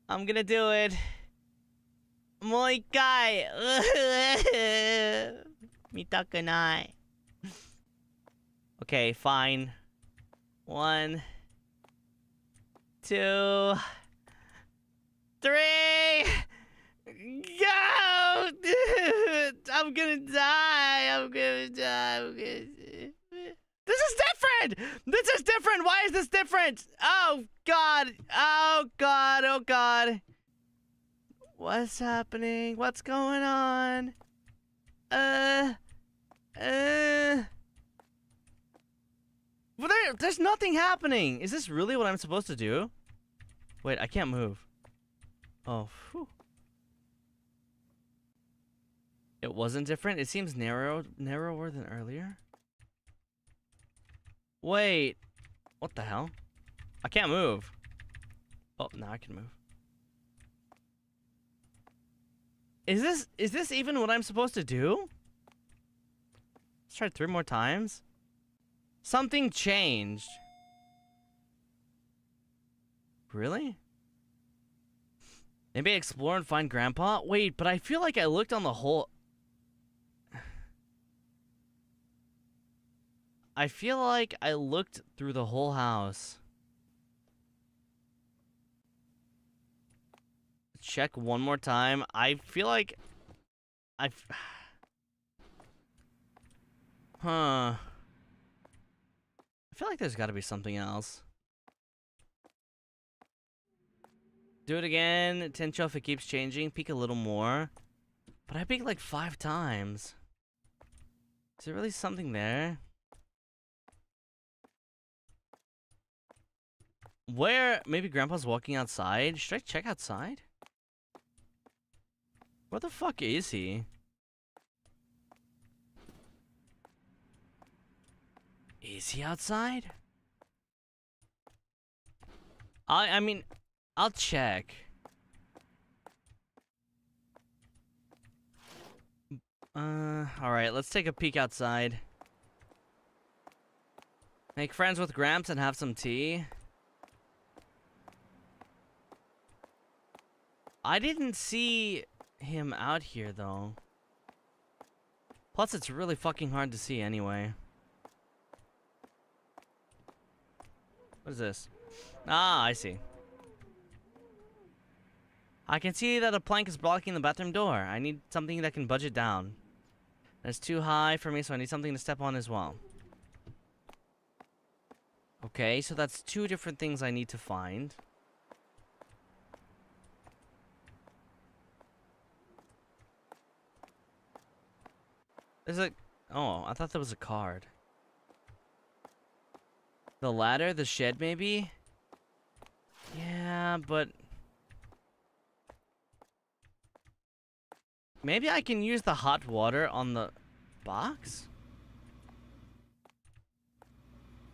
I'm gonna do it. Moi kai. Mitakunai. Okay, fine. 1, 2, 3! Go! I'm gonna die. I'm gonna die. I'm gonna die. This is different. This is different. Why is this different? Oh god. Oh god. Oh god. What's happening? What's going on? Well, there's nothing happening. Is this really what I'm supposed to do? Wait, I can't move. Oh. Whew. It wasn't different? It seems narrower than earlier. Wait. What the hell? I can't move. Oh, now I can move. Is this even what I'm supposed to do? Let's try 3 more times. Something changed. Really? Maybe explore and find Grandpa? Wait, but I feel like I looked on the whole... I feel like I looked through the whole house. Check one more time. I feel like... Huh. I feel like there's gotta be something else. Do it again. Tencho, if it keeps changing, peek a little more. But I peeked like 5 times. Is there really something there? Where? Maybe Grandpa's walking outside? Should I check outside? Where the fuck is he? Is he outside? I mean, I'll check. Alright, let's take a peek outside. Make friends with Gramps and have some tea. I didn't see him out here, though. Plus, it's really fucking hard to see anyway. What is this? Ah, I see. I can see that a plank is blocking the bathroom door. I need something that can budge it down. That's too high for me, so I need something to step on as well. Okay, so that's two different things I need to find. There's a... oh, I thought that was a card. The ladder? The shed, maybe? Yeah, but... maybe I can use the hot water on the... box?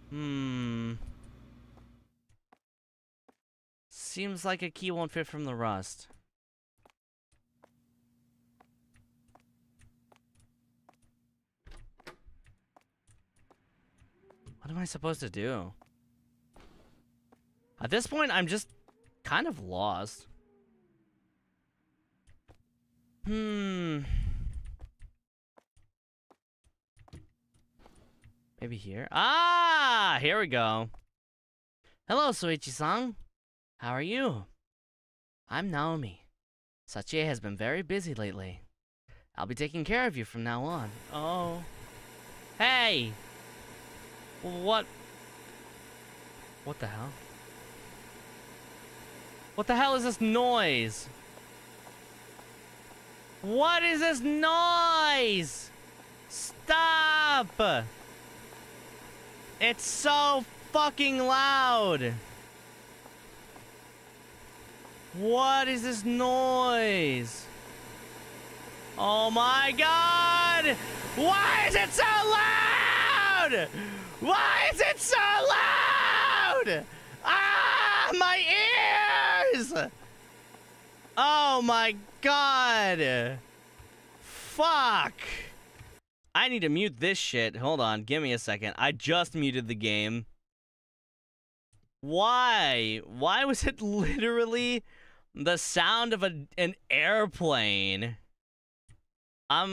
Hmm... seems like a key won't fit from the rust. What am I supposed to do? At this point, I'm just kind of lost. Maybe here? Ah! Here we go. Hello, Soichi-san. How are you? I'm Naomi. Sachie has been very busy lately. I'll be taking care of you from now on. Oh. Hey! What? What the hell? What the hell is this noise? What is this noise? Stop! It's so fucking loud! What is this noise? Oh my god! Why is it so loud? Why is it so loud? Ah, my ears! Oh my god! Fuck! I need to mute this shit. Hold on, give me a second. I just muted the game. Why? Why was it literally the sound of an airplane? I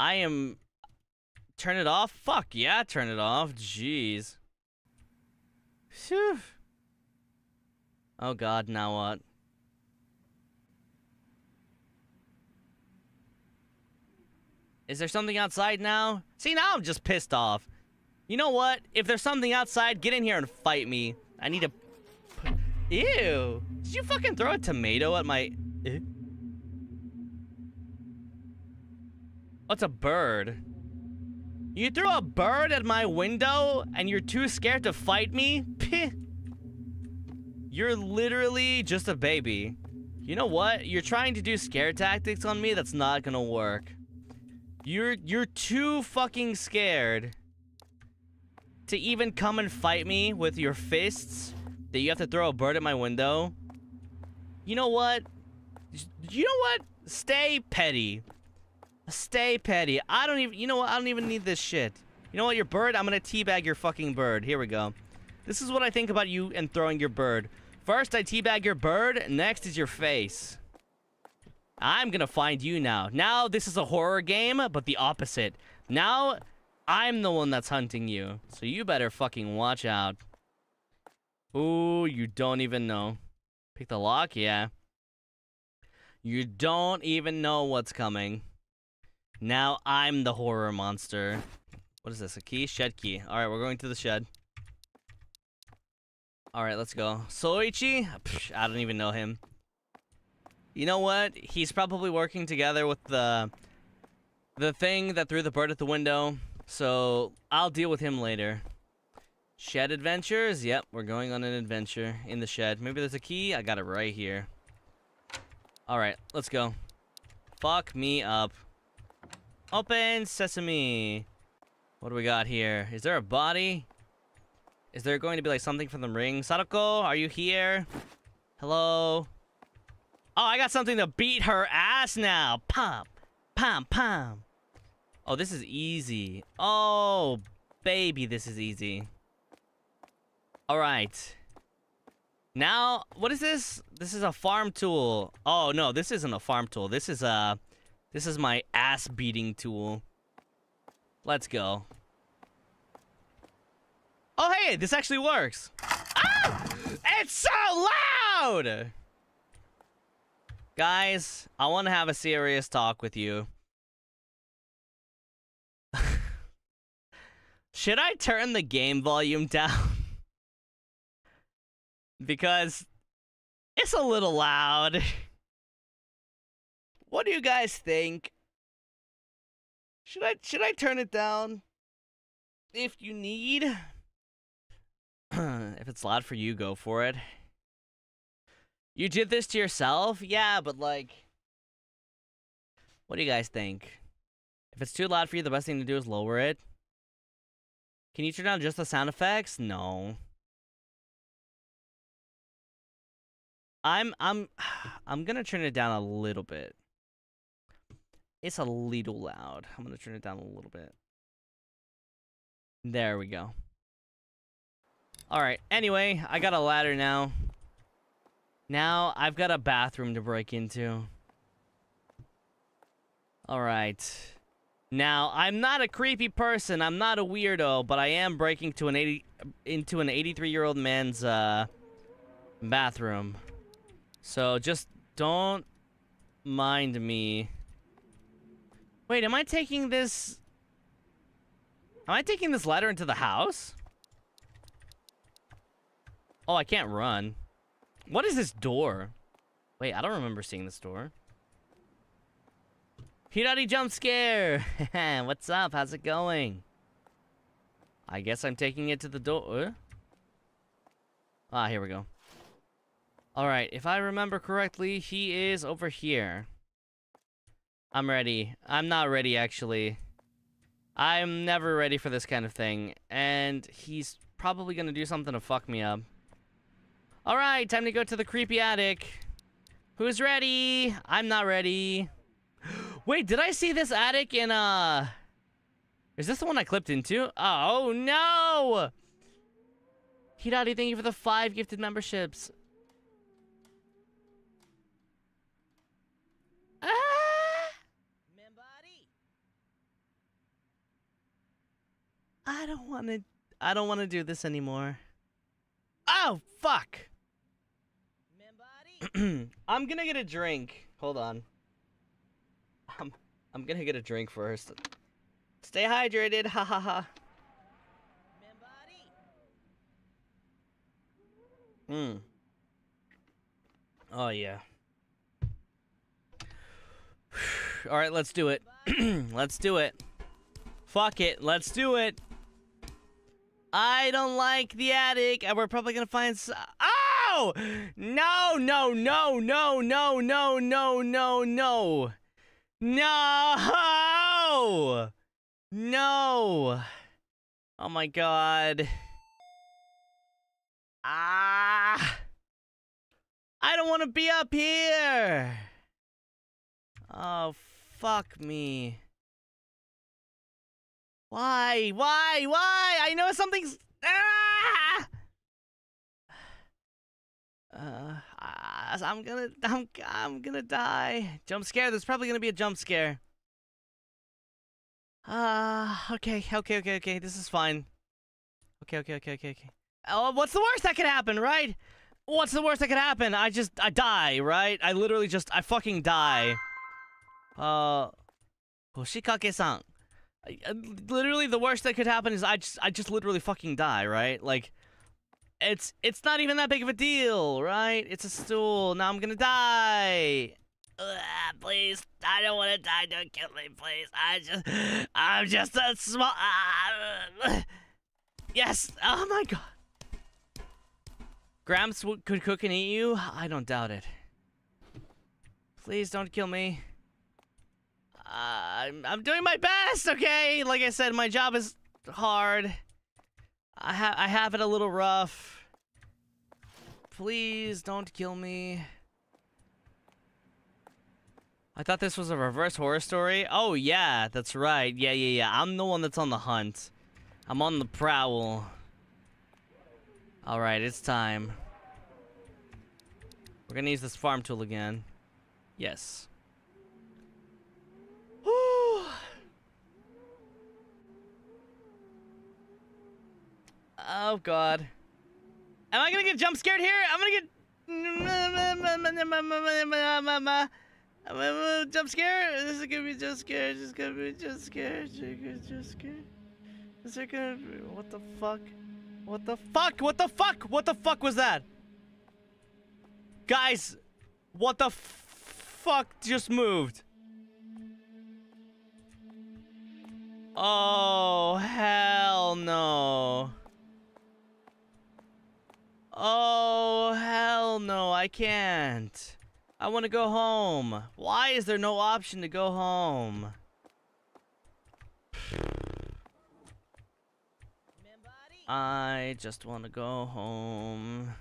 am... Turn it off? Fuck yeah, turn it off. Jeez. Phew. Oh god, now what? Is there something outside now? See, now I'm just pissed off. You know what? If there's something outside, get in here and fight me. I need to... ew. Did you fucking throw a tomato at my... eh? What's a bird? You threw a bird at my window, and you're too scared to fight me? Pih. You're literally just a baby. You know what? You're trying to do scare tactics on me. That's not gonna work. You're too fucking scared to even come and fight me with your fists that you have to throw a bird at my window. You know what? You know what? Stay petty. Stay petty. I don't even... you know what? I don't even need this shit. You know what? Your bird? I'm gonna teabag your fucking bird. Here we go. This is what I think about you and throwing your bird. First, I teabag your bird. Next is your face. I'm gonna find you now. Now, this is a horror game, but the opposite. Now, I'm the one that's hunting you. So you better fucking watch out. Ooh, you don't even know. Pick the lock? Yeah. You don't even know what's coming. Now I'm the horror monster. What is this? A key? Shed key. Alright, we're going to the shed. Alright, let's go. Soichi? Psh, I don't even know him. You know what? He's probably working together with the thing that threw the bird at the window. So, I'll deal with him later. Shed adventures? Yep, we're going on an adventure in the shed. Maybe there's a key? I got it right here. Alright, let's go. Fuck me up. Open sesame. What do we got here? Is there a body? Is there going to be like something from the ring? Sadako, are you here? Hello? Oh, I got something to beat her ass now. Pom, pom, pom. Oh, this is easy. Oh, baby, this is easy. All right. Now, what is this? This is a farm tool. Oh, no, this isn't a farm tool. This is my ass-beating tool. Let's go. Oh, hey, this actually works. Ah! It's so loud! Guys, I want to have a serious talk with you. Should I turn the game volume down? Because it's a little loud. What do you guys think? Should I turn it down? If you need. If it's loud for you, go for it. You did this to yourself? Yeah, but like, what do you guys think? If it's too loud for you, the best thing to do is lower it. Can you turn down just the sound effects? No. I'm gonna turn it down a little bit. It's a little loud. I'm gonna turn it down a little bit. There we go. Alright, anyway, I got a ladder now. Now I've got a bathroom to break into. Alright. Now, I'm not a creepy person, I'm not a weirdo, but I am breaking to into an 83-year-old man's bathroom. So just don't mind me. Wait, am I taking this? Am I taking this ladder into the house? Oh, I can't run. What is this door? Wait, I don't remember seeing this door. Hitoki jump scare! What's up? How's it going? I guess I'm taking it to the door. Ah, here we go. Alright, if I remember correctly, he is over here. I'm ready. I'm not ready, actually. I'm never ready for this kind of thing. And he's probably gonna do something to fuck me up. Alright, time to go to the creepy attic. Who's ready? I'm not ready. Wait, did I see this attic in, is this the one I clipped into? Oh, no! Hitoki, thank you for the 5 gifted memberships. Ah! I don't want to do this anymore. Oh, fuck! I'm gonna get a drink. Hold on. I'm gonna get a drink first. Stay hydrated, ha ha ha. Mm. Oh yeah. All right, let's do it. Let's do it. Fuck it, let's do it. I don't like the attic, and we're probably gonna find. Oh no no no no no no no no no. No! No! Oh my god. Ah! I don't want to be up here! Oh, fuck me. Why? Why? Why? I know something's... Ah! I'm gonna die. Jump scare. There's probably gonna be a jump scare. Okay. This is fine. Okay. Oh, what's the worst that could happen, right? What's the worst that could happen? I die, right? I literally just, I fucking die. Hoshikake-san. Literally, the worst that could happen is I just literally fucking die, right? Like. It's not even that big of a deal, right? It's a stool. Now I'm gonna die. Please, I don't want to die. Don't kill me, please. I'm just a small. Yes. Oh my god. Gramps could cook and eat you. I don't doubt it. Please don't kill me. I'm doing my best. Okay. Like I said, my job is hard. I have it a little rough. Please don't kill me. I thought this was a reverse horror story. Oh yeah, that's right. Yeah. I'm the one that's on the hunt. I'm on the prowl. All right, it's time. We're gonna use this farm tool again. Yes. Oh god. Am I gonna get jump scared here? I'm gonna get jump scared? This is gonna be jump scared. This is gonna be jump scared. Is there gonna be... What the fuck? What the fuck? What the fuck? What the fuck was that? Guys, what the fuck just moved? Oh, hell no. Oh, hell no, I can't. I want to go home. Why is there no option to go home? I just want to go home.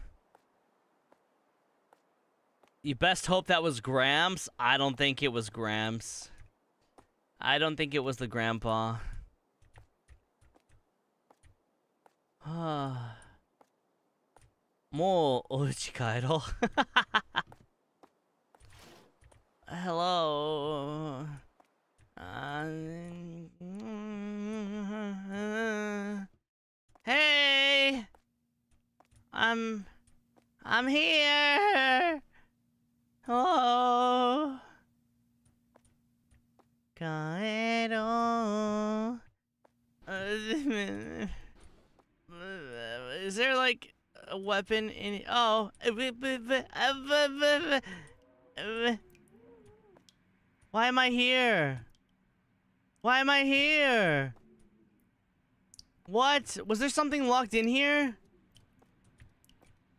You best hope that was Gramps. I don't think it was Gramps. I don't think it was the grandpa. Ah. もうお家帰ろう Hello. Hey. I'm here. Hello. Kaero. Is there like a weapon in... Oh. Why am I here? Why am I here? What? Was there something locked in here?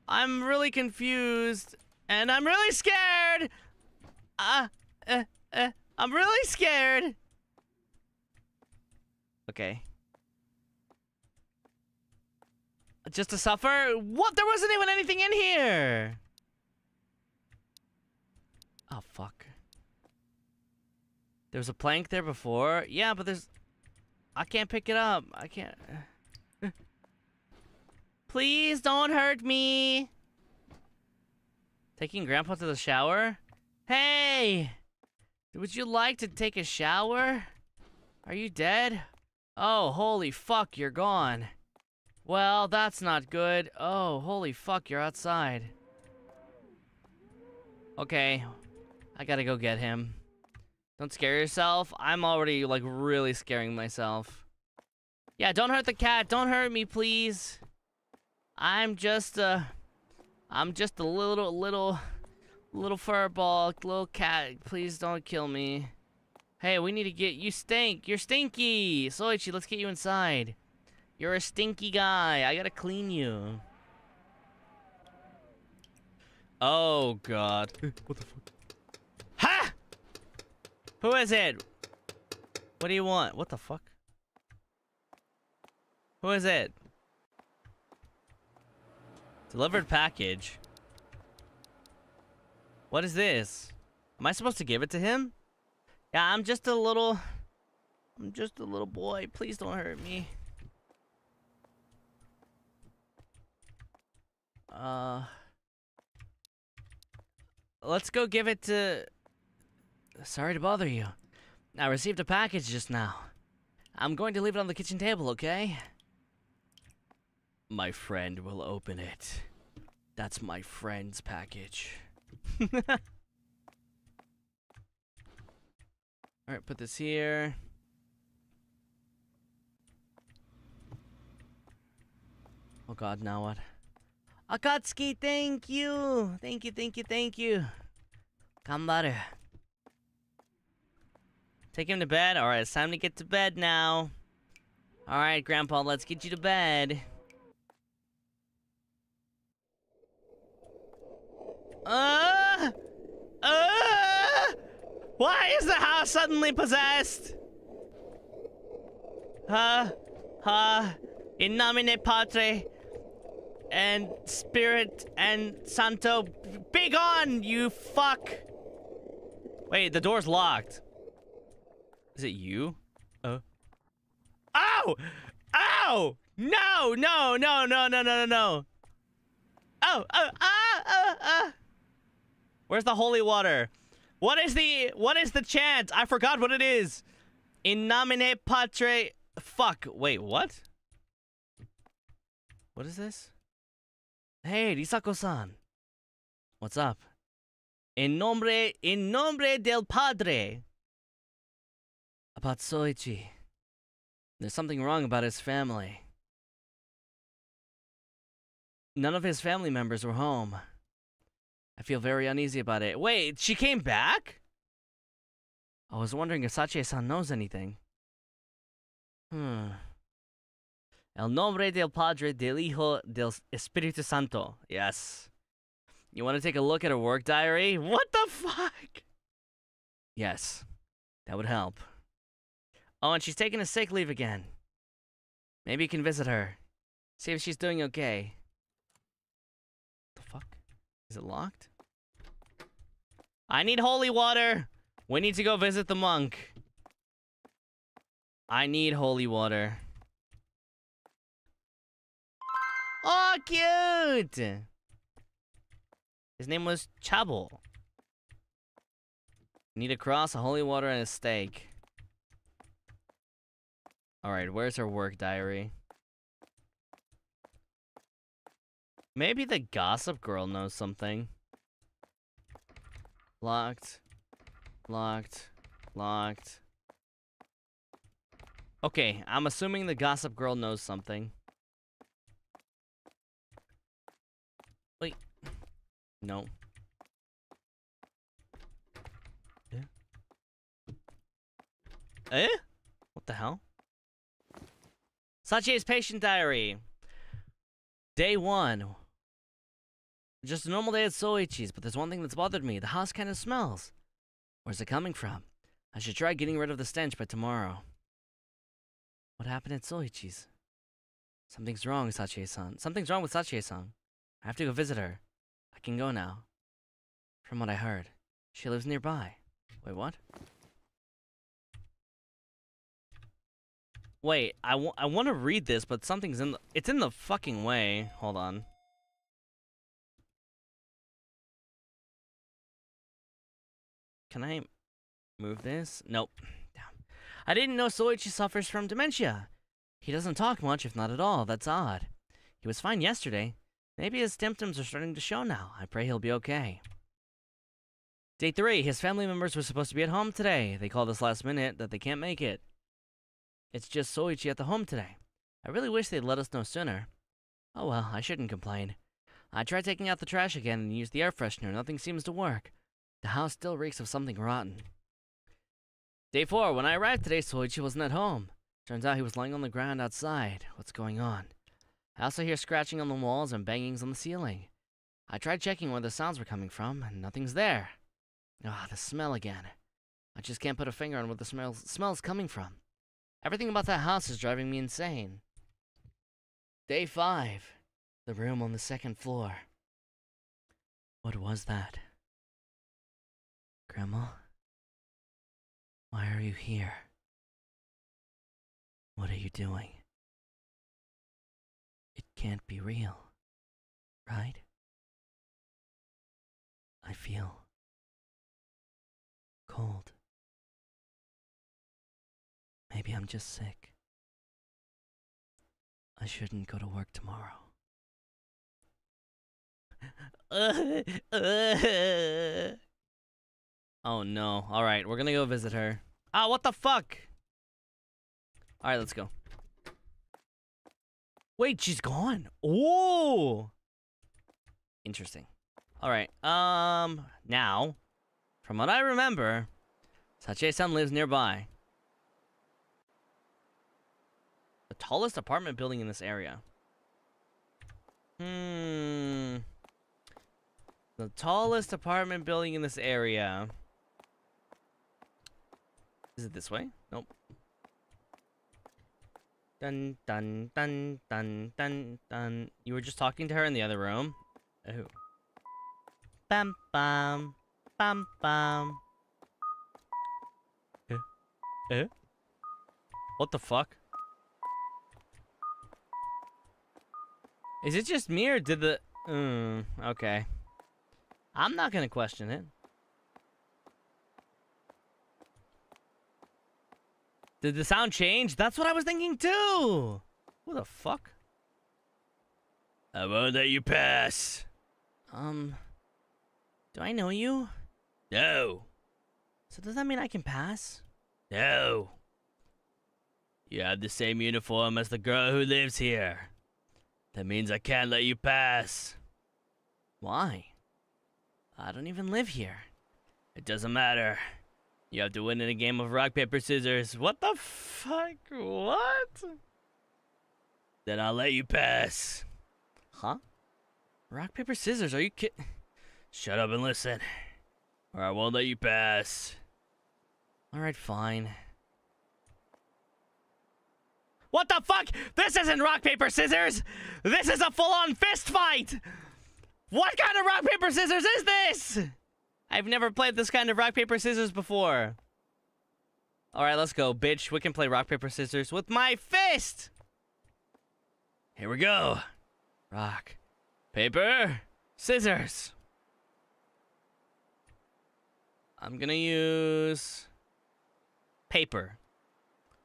I'm really confused. And I'm really scared! I'm really scared! Okay. Just to suffer? What? There wasn't even anything in here! Oh, fuck. There was a plank there before. Yeah, but there's... I can't pick it up. I can't... Please don't hurt me! Taking Grandpa to the shower? Hey! Would you like to take a shower? Are you dead? Oh, holy fuck, you're gone. Well, that's not good. Oh, holy fuck, you're outside. Okay. I gotta go get him. Don't scare yourself. I'm already, like, really scaring myself. Yeah, don't hurt the cat. Don't hurt me, please. I'm just a little furball, little cat. Please don't kill me. Hey, we need to get... You stink. You're stinky. Soichi, let's get you inside. You're a stinky guy. I gotta clean you. Oh, God. What the fuck? Ha! Who is it? What do you want? What the fuck? Who is it? Delivered package. What is this? Am I supposed to give it to him? Yeah, I'm just a little boy. Please don't hurt me. Let's go give it to... Sorry to bother you. I received a package just now. I'm going to leave it on the kitchen table, okay? My friend will open it. That's my friend's package. Alright, put this here. Oh god, now what? Akatsuki, thank you! Thank you, thank you, thank you! Ganbaru. Take him to bed? Alright, it's time to get to bed now. Alright, Grandpa, let's get you to bed. Why is the house suddenly possessed? In nomine Patre and Spirit and Santo. Be gone, you fuck! Wait, the door's locked. Is it you? Oh. Ow! Ow! No! No! No! No! No! No! No! Oh! Oh! Ah! Ah! Ah! Where's the holy water? What is the chant? I forgot what it is. In nomine patre. Fuck. Wait, what? What is this? Hey, Risako-san. What's up? In nombre del padre. About Soichi. There's something wrong about his family. None of his family members were home. I feel very uneasy about it. Wait, she came back? I was wondering if Sachie-san knows anything. El nombre del Padre, del Hijo, del Espíritu Santo. Yes. You want to take a look at her work diary? What the fuck? Yes. That would help. Oh, and she's taking a sick leave again. Maybe you can visit her. See if she's doing okay. What the fuck? Is it locked? I need holy water! We need to go visit the monk. I need holy water. Oh, cute! His name was Chabo. Need a cross, a holy water, and a steak. Alright, where's her work diary? Maybe the gossip girl knows something. Locked. Locked. Locked. Okay, I'm assuming the gossip girl knows something. Wait. No. Eh? Eh? What the hell? Sachie's patient diary. Day 1. Just a normal day at Soichi's, but there's one thing that's bothered me. The house kind of smells. Where's it coming from? I should try getting rid of the stench by tomorrow. What happened at Soichi's? Something's wrong, Sachie-san. Something's wrong with Sachie-san. I have to go visit her. I can go now. From what I heard, she lives nearby. Wait, what? Wait, I want to read this, but something's in the... It's in the fucking way. Hold on. Can I move this? Nope. I didn't know Soichi suffers from dementia. He doesn't talk much, if not at all. That's odd. He was fine yesterday. Maybe his symptoms are starting to show now. I pray he'll be okay. Day 3. His family members were supposed to be at home today. They called us last minute that they can't make it. It's just Soichi at the home today. I really wish they'd let us know sooner. Oh well, I shouldn't complain. I tried taking out the trash again and used the air freshener. Nothing seems to work. The house still reeks of something rotten. Day 4. When I arrived today, Soichi wasn't at home. Turns out he was lying on the ground outside. What's going on? I also hear scratching on the walls and bangings on the ceiling. I tried checking where the sounds were coming from, and nothing's there. Ah, the smell again. I just can't put a finger on where the smell's coming from. Everything about that house is driving me insane. Day 5. The room on the 2nd floor. What was that? Grandma? Why are you here? What are you doing? It can't be real, right? I feel cold. Maybe I'm just sick. I shouldn't go to work tomorrow. Oh no. Alright, we're gonna go visit her. Ah, what the fuck? Alright, let's go. Wait, she's gone. Ooh! Interesting. Alright, now, from what I remember, Sachie-san lives nearby. The tallest apartment building in this area. The tallest apartment building in this area. Is it this way? Nope. Dun, dun, dun, dun, dun, dun. You were just talking to her in the other room? Oh. Bam, bam. Bam, bam. Eh? Eh? What the fuck? Is it just me or did the... okay. I'm not going to question it. Did the sound change? That's what I was thinking too! What the fuck? I won't let you pass. Do I know you? No. So does that mean I can pass? No. You have the same uniform as the girl who lives here. That means I can't let you pass. Why? I don't even live here. It doesn't matter. You have to win in a game of rock, paper, scissors. What the fuck? What? Then I'll let you pass. Huh? Rock, paper, scissors? Are you kidding? Shut up and listen, or I won't let you pass. Alright, fine. What the fuck? This isn't rock, paper, scissors! This is a full-on fist fight! What kind of rock, paper, scissors is this? I've never played this kind of rock, paper, scissors before. Alright, let's go, bitch. We can play rock, paper, scissors with my fist! Here we go. Rock, paper, scissors. I'm gonna use... paper.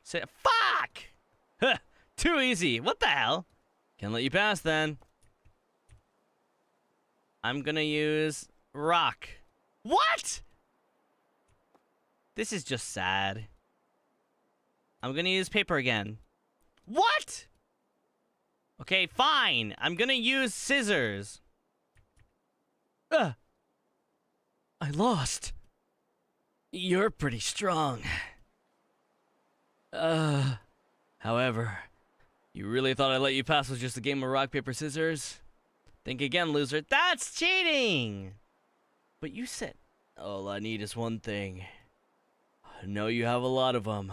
Fuck! Huh, too easy. What the hell? Can't let you pass then. I'm gonna use... rock. What?! This is just sad. I'm gonna use paper again. What?! Okay, fine. I'm gonna use scissors. I lost. You're pretty strong. However, you really thought I let you pass with just a game of rock, paper, scissors? Think again, loser. That's cheating! But you said, all I need is one thing. I know you have a lot of them.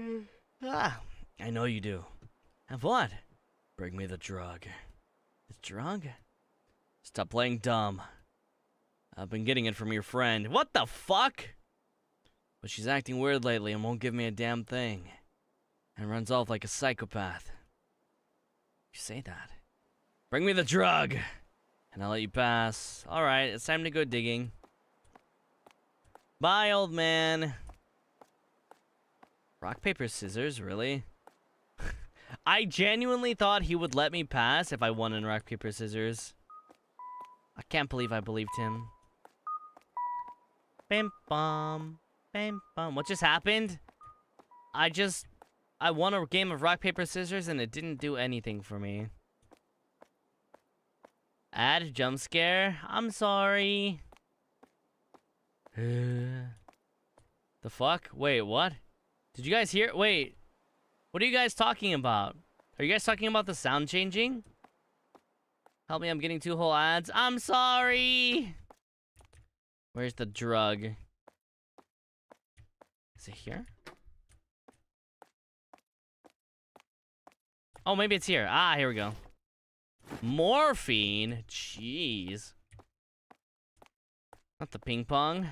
I know you do. Have what? Bring me the drug. The drug? Stop playing dumb. I've been getting it from your friend. What the fuck? But she's acting weird lately and won't give me a damn thing. And runs off like a psychopath. You say that. Bring me the drug! And I'll let you pass. Alright, it's time to go digging. Bye, old man. Rock, paper, scissors, really? I genuinely thought he would let me pass if I won in rock, paper, scissors. I can't believe I believed him. Bam, bam, bam, bam. What just happened? I won a game of rock, paper, scissors, and it didn't do anything for me. Add jump scare. I'm sorry. The fuck? Wait, what? Did you guys hear? Wait. What are you guys talking about? Are you guys talking about the sound changing? Help me, I'm getting two whole ads. I'm sorry! Where's the drug? Is it here? Oh, maybe it's here. Ah, here we go. Morphine? Jeez. Not the ping pong.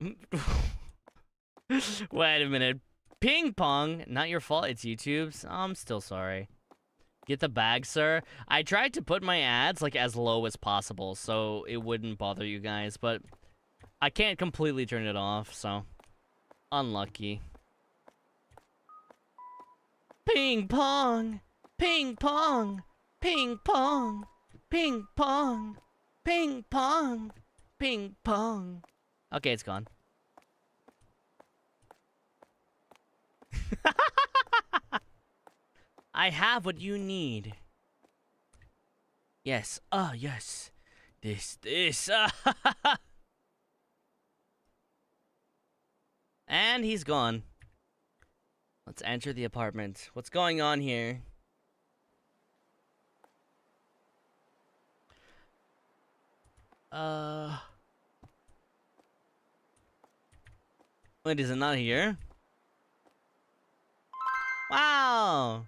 Wait a minute. Ping pong? Not your fault, it's YouTube's. Oh, I'm still sorry. Get the bag, sir. I tried to put my ads, like, as low as possible, so it wouldn't bother you guys, but I can't completely turn it off, so... unlucky. Ping pong! Ping pong! Ping pong! Ping pong! Ping pong! Ping pong! Okay, it's gone. I have what you need. Yes. Ah, yes. This. And he's gone. Let's enter the apartment. What's going on here? Wait, is it not here? Wow!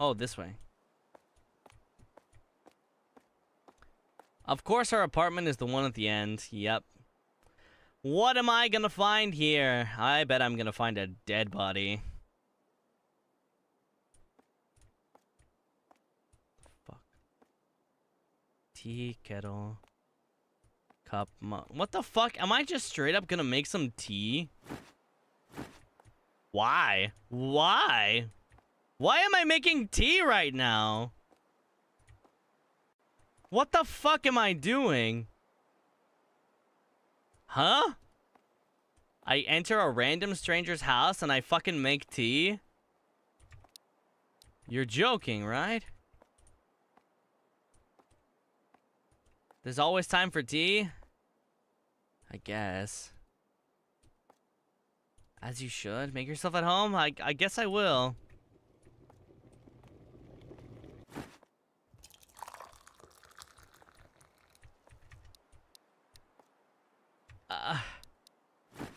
Oh, this way. Of course our apartment is the one at the end. Yep. What am I gonna find here? I bet I'm gonna find a dead body. Tea, kettle, cup, mug. What the fuck? Am I just straight up gonna make some tea? Why? Why? Why am I making tea right now? What the fuck am I doing? Huh? I enter a random stranger's house and I fucking make tea? You're joking, right? There's always time for tea? I guess. As you should. Make yourself at home? I guess I will.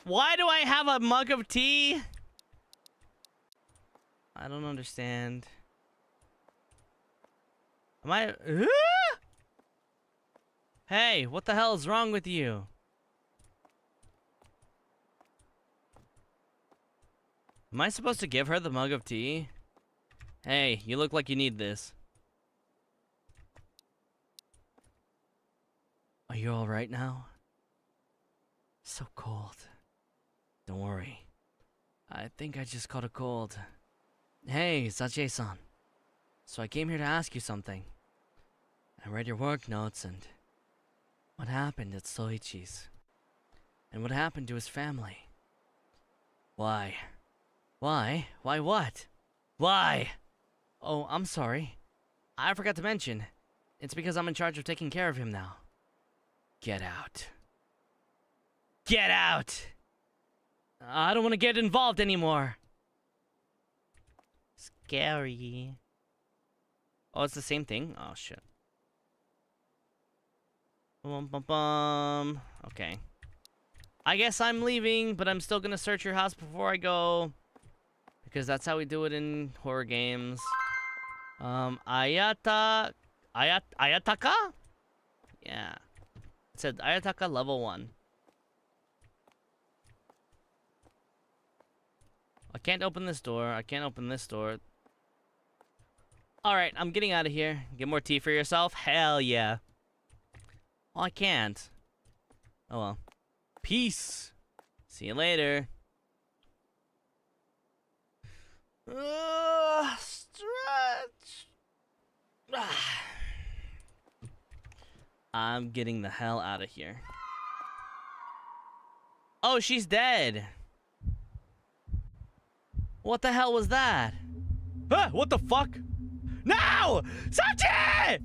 Why do I have a mug of tea? I don't understand. Am I... Hey, what the hell is wrong with you? Am I supposed to give her the mug of tea? Hey, you look like you need this. Are you all right now? So cold. Don't worry. I think I just caught a cold. Hey, Sachie-san. So I came here to ask you something. I read your work notes and what happened at Soichi's. And what happened to his family. Why? Why? Why what? Why? Oh, I'm sorry. I forgot to mention. It's because I'm in charge of taking care of him now. Get out. Get out! I don't want to get involved anymore. Scary. Oh, it's the same thing? Oh, shit. Bum, bum, bum. Okay. I guess I'm leaving, but I'm still gonna search your house before I go. Because that's how we do it in horror games. Ayataka? Yeah. It said Ayataka level 1. I can't open this door. I can't open this door. Alright, I'm getting out of here. Get more tea for yourself? Hell yeah. Oh, I can't. Oh well. Peace. See you later. Stretch. I'm getting the hell out of here. Oh, she's dead. What the hell was that? Huh? What the fuck? No! Sachie!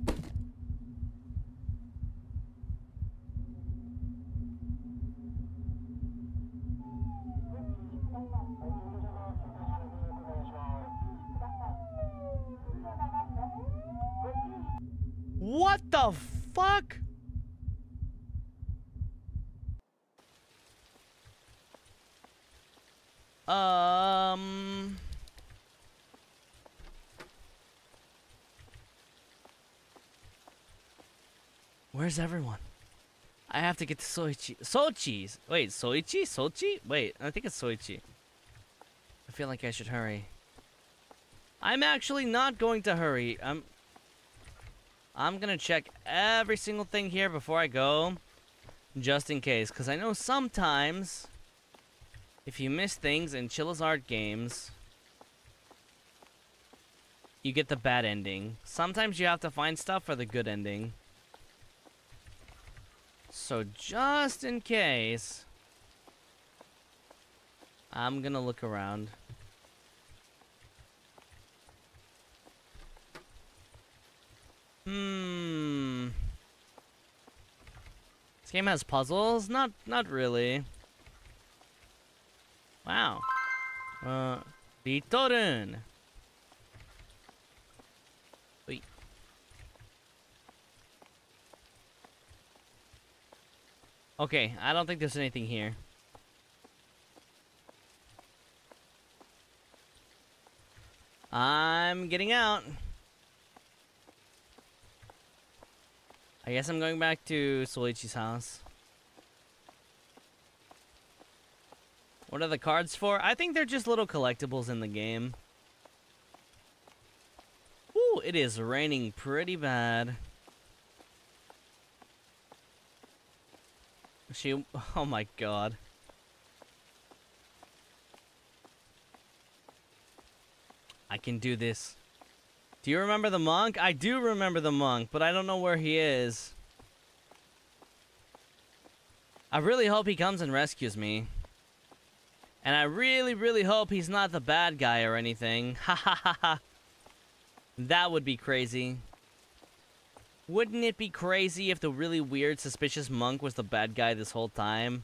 What the fuck? Where's everyone? I have to get to Soichi. Soichi's. Wait, Soichi? Soichi? Wait, I think it's Soichi. I feel like I should hurry. I'm actually not going to hurry. I'm gonna check every single thing here before I go, just in case, because I know sometimes if you miss things in Chilla's Art games, you get the bad ending. Sometimes you have to find stuff for the good ending. So just in case, I'm gonna look around. This game has puzzles? Not really. Wow. Ritorun. Wait. Okay, I don't think there's anything here. I'm getting out. I guess I'm going back to Soichi's house. What are the cards for? I think they're just little collectibles in the game. Ooh, it is raining pretty bad. She... Oh my god. I can do this. Do you remember the monk? I do remember the monk, but I don't know where he is. I really hope he comes and rescues me. And I really, really hope he's not the bad guy or anything. Ha ha ha ha. That would be crazy. Wouldn't it be crazy if the really weird, suspicious monk was the bad guy this whole time?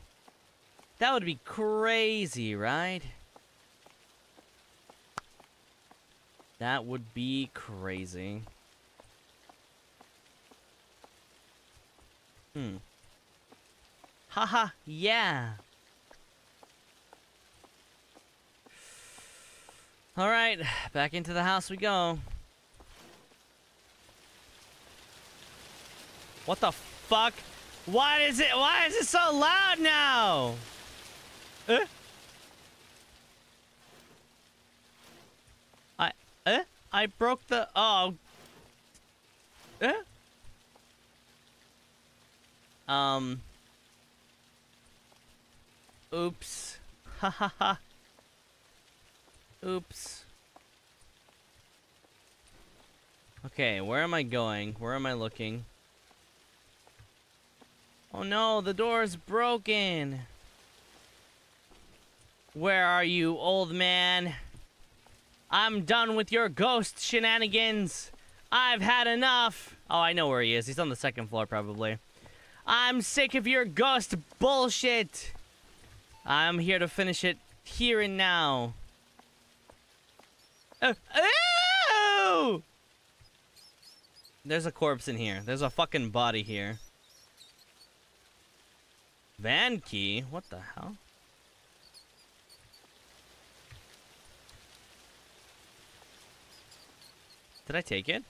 That would be crazy, right? That would be crazy. Hmm. Haha, yeah. Alright, back into the house we go. What the fuck? Why is it so loud now? I broke the... Oh. Oops. Ha ha ha. Oops. Okay, where am I going? Where am I looking? Oh no, the door is broken. Where are you, old man? I'm done with your ghost shenanigans. I've had enough. Oh, I know where he is. He's on the second floor, probably. I'm sick of your ghost bullshit. I'm here to finish it here and now. Oh! There's a corpse in here. There's a fucking body here. Van key? What the hell? Did I take it?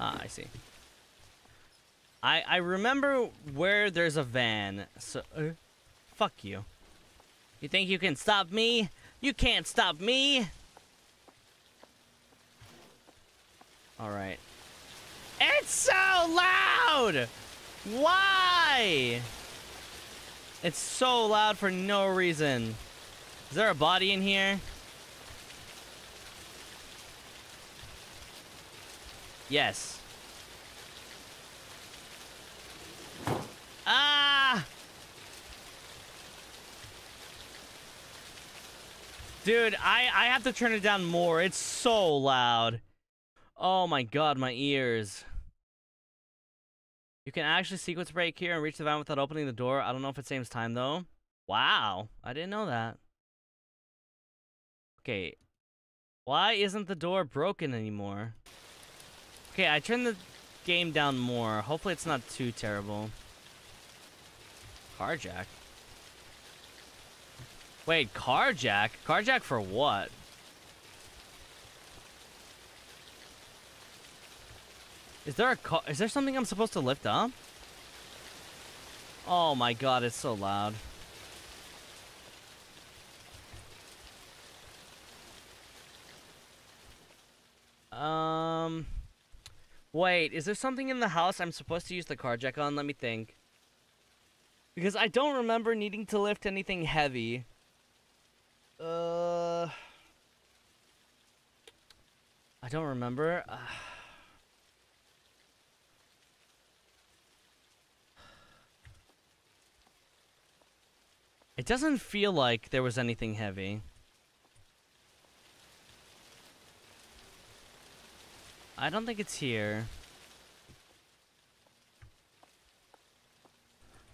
Ah, I see. I remember where there's a van, so... fuck you. You think you can stop me? You can't stop me! Alright. It's so loud! Why? It's so loud for no reason. Is there a body in here? Yes. Ah! Dude, I have to turn it down more. It's so loud. Oh my god, my ears. You can actually sequence break here and reach the van without opening the door. I don't know if it saves time, though. Wow. I didn't know that. Okay. Why isn't the door broken anymore? Okay, I turned the game down more. Hopefully it's not too terrible. Carjack. Wait, carjack? Carjack for what? Is there a car? Is there something I'm supposed to lift up? Oh my god, it's so loud. Wait, is there something in the house I'm supposed to use the carjack on? Let me think. Because I don't remember needing to lift anything heavy. I don't remember. It doesn't feel like there was anything heavy. I don't think it's here.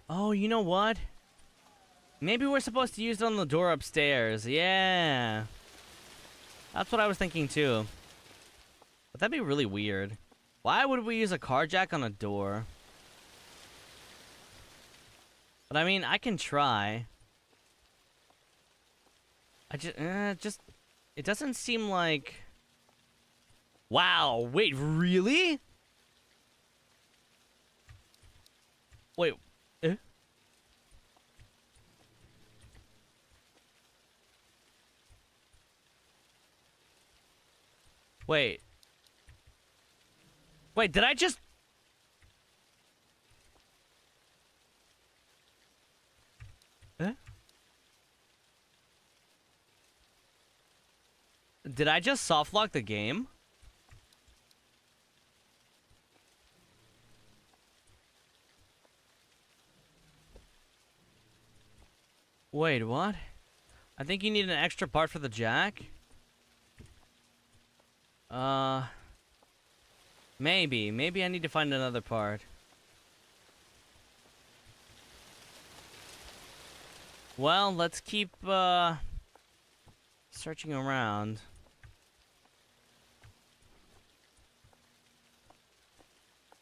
Oh, you know what? Maybe we're supposed to use it on the door upstairs. Yeah. That's what I was thinking too. But that'd be really weird. Why would we use a carjack on a door? But I mean, I can try. I just... It doesn't seem like... Wow, wait, really? Wait, eh? Wait. Wait, did I just... Did I just soft lock the game? Wait, what? I think you need an extra part for the jack. Maybe I need to find another part. Well, let's keep searching around.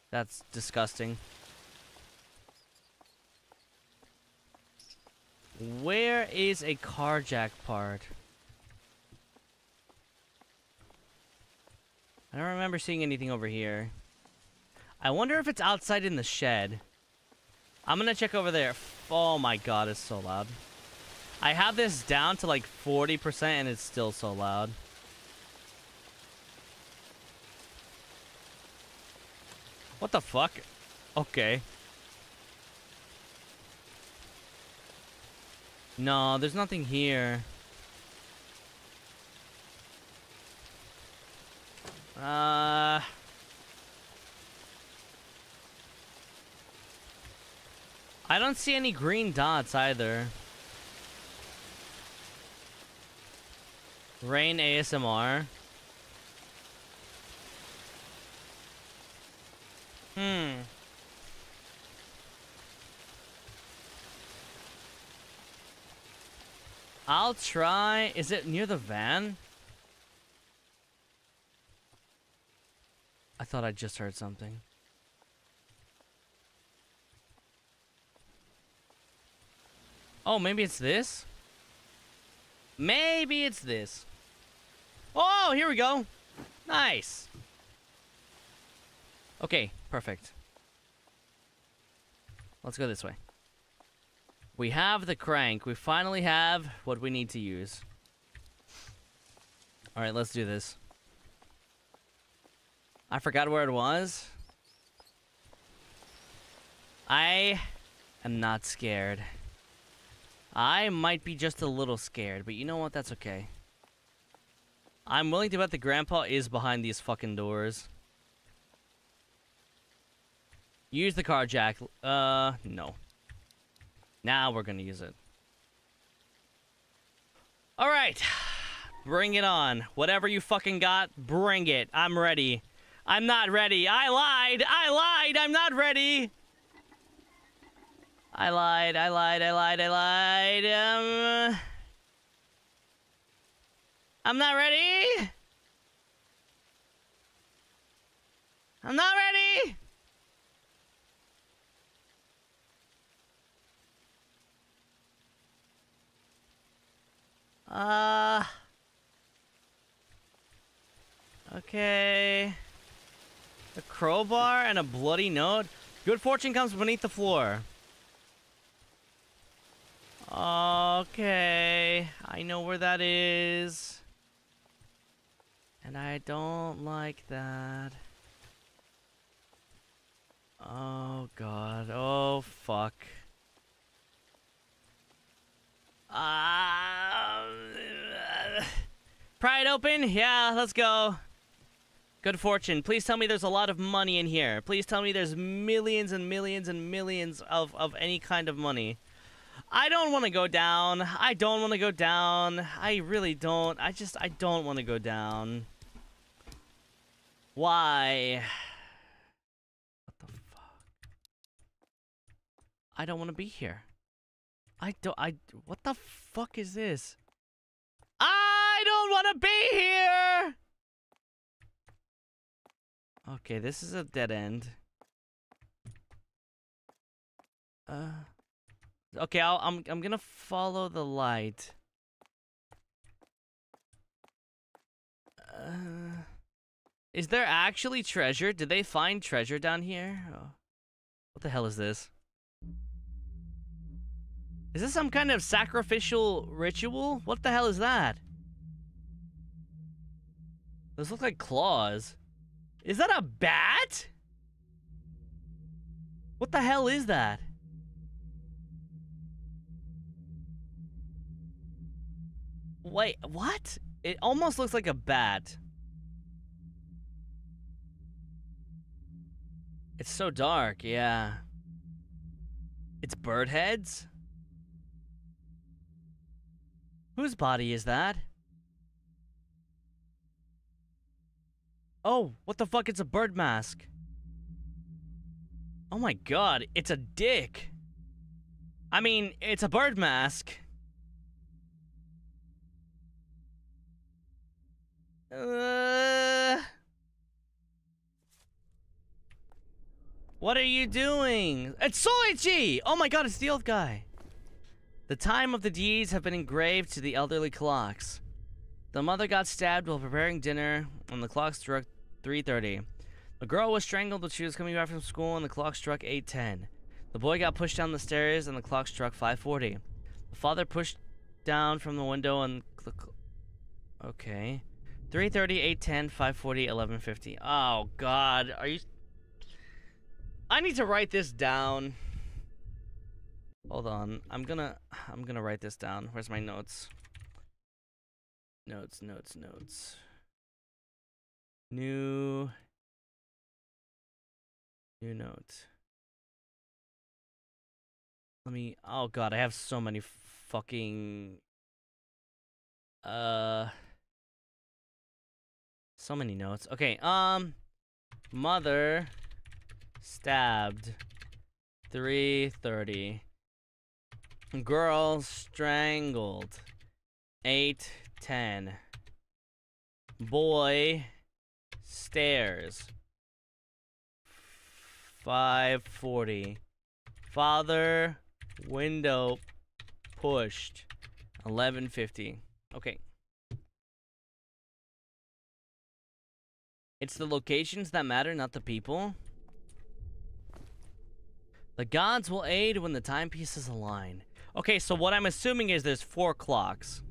That's disgusting. Where is a car jack part? I don't remember seeing anything over here. I wonder if it's outside in the shed. I'm gonna check over there. Oh my god, it's so loud. I have this down to like 40% and it's still so loud. What the fuck? Okay. No, there's nothing here. I don't see any green dots either. Rain ASMR. I'll try. Is it near the van? I thought I just heard something. Oh, maybe it's this? Maybe it's this. Oh, here we go. Nice. Okay, perfect. Let's go this way. We have the crank. We finally have what we need to use. Alright, let's do this. I forgot where it was. I am not scared. I might be just a little scared, but you know what? That's okay. I'm willing to bet the grandpa is behind these fucking doors. Use the car jack. No. Now we're gonna use it. Alright. Bring it on. Whatever you fucking got, bring it. I'm ready. I'm not ready. I lied. I lied. I'm not ready. I lied. I lied. I lied. I lied. I'm not ready. I'm not ready. Okay. A crowbar and a bloody note. Good fortune comes beneath the floor. Okay. I know where that is. And I don't like that. Oh, God. Oh, fuck. Pry it open? Yeah, let's go. Good fortune. Please tell me there's a lot of money in here. Please tell me there's millions and millions and millions of any kind of money. I don't want to go down. I don't want to go down. I really don't. I don't want to go down. Why? What the fuck? I don't want to be here. What the fuck is this? I don't want to be here! Okay, this is a dead end. Okay, I'm gonna follow the light. Is there actually treasure? Did they find treasure down here? Oh. What the hell is this? Is this some kind of sacrificial ritual? What the hell is that? Those look like claws. Is that a bat? What the hell is that? Wait, what? It almost looks like a bat. It's so dark, yeah. It's bird heads? Whose body is that? Oh, what the fuck? It's a bird mask. Oh my god, it's a dick. I mean, it's a bird mask. What are you doing? It's Soichi! Oh my god, it's the old guy. The time of the deeds have been engraved to the elderly clocks. The mother got stabbed while preparing dinner when the clock struck 3:30. The girl was strangled when she was coming back from school and the clock struck 8:10. The boy got pushed down the stairs and the clock struck 5:40. The father pushed down from the window and... okay. 3:30, 8:10, 5:40, 11:50. Oh god, are you... I need to write this down. Hold on. I'm gonna write this down. Where's my notes? Notes. New note. Let me, oh god, I have so many fucking so many notes. Okay, mother stabbed 3:30. Girl strangled 8:10. Boy stairs 5:40. Father window pushed 11:50. Okay. It's the locations that matter, not the people. The gods will aid when the timepieces align. Okay, so what I'm assuming is there's 4 clocks.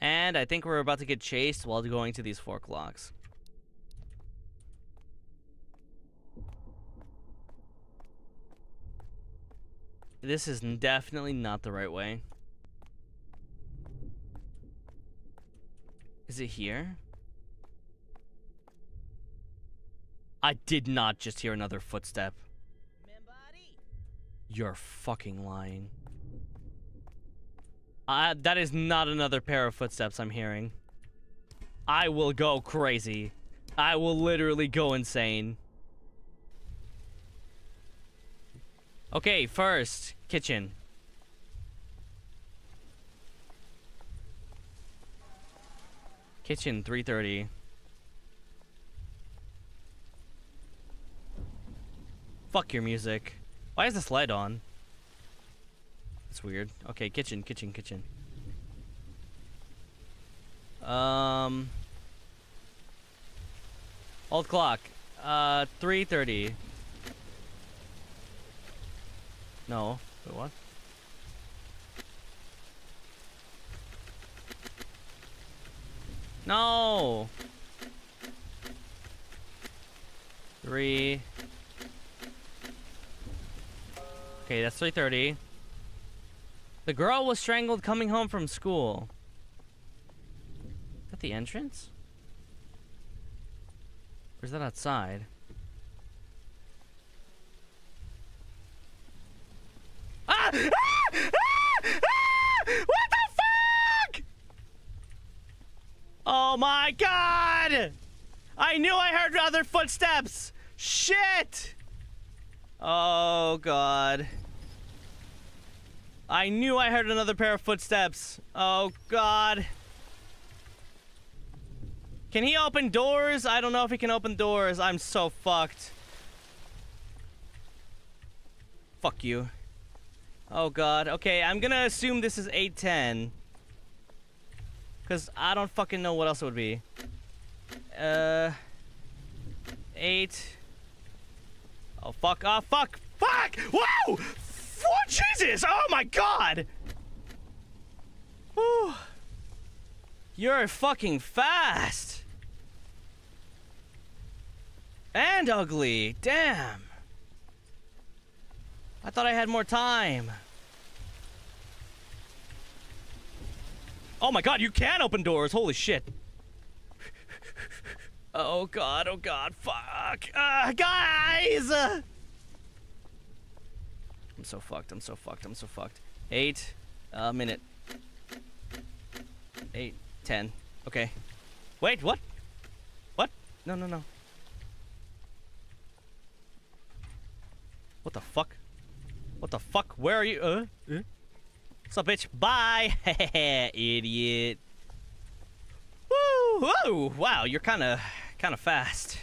And I think we're about to get chased while going to these 4 clocks. This is definitely not the right way. Is it here? I did not just hear another footstep. You're fucking lying. That is not another pair of footsteps I'm hearing. I will go crazy. I will literally go insane. Okay, first, kitchen. Kitchen, 3:30. Fuck your music. Why is this light on? That's weird. Okay, kitchen. Old clock. 3:30. No. Wait, what? No! 3... Okay, that's 3:30. The girl was strangled coming home from school. Is that the entrance? Or is that outside? Ah! Ah! Ah! Ah! What the fuck? Oh my god! I knew I heard other footsteps! Shit! Oh god. I knew I heard another pair of footsteps. Oh god. Can he open doors? I don't know if he can open doors. I'm so fucked. Fuck you. Oh god. Okay, I'm gonna assume this is 8:10. Cause I don't fucking know what else it would be. 8. Oh fuck, oh fuck, fuck! Whoa! Oh Jesus! Oh my god! Whew. You're fucking fast! And ugly, damn! I thought I had more time. Oh my god, you can open doors! Holy shit. Oh god, fuck. Guys! I'm so fucked, I'm so fucked, I'm so fucked. 8 minute. 8, 10. Okay. Wait, what? What? No, no, no. What the fuck? What the fuck? Where are you? What's up, bitch? Bye! Idiot. Woo! Whoa! Wow, you're kinda fast.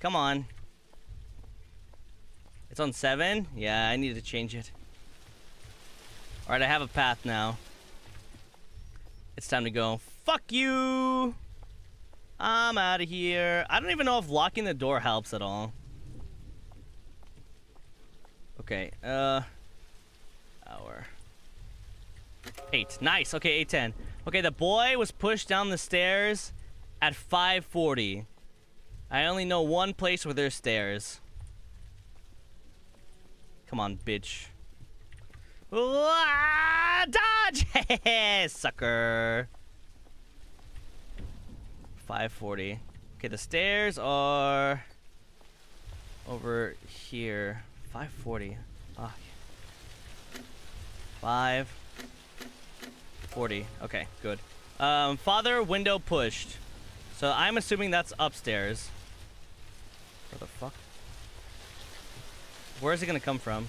Come on. It's on 7? Yeah, I need to change it. Alright, I have a path now. It's time to go. Fuck you! I'm out of here. I don't even know if locking the door helps at all. Okay, hour. 8. Nice. Okay, 8:10. Okay, the boy was pushed down the stairs at 5:40. I only know one place where there's stairs. Come on, bitch. Dodge! Sucker. 5:40. Okay, the stairs are over here. 5:40. Fuck. 5:40. Okay, good. Father, window pushed. So I'm assuming that's upstairs. Where the fuck? Where is it gonna come from?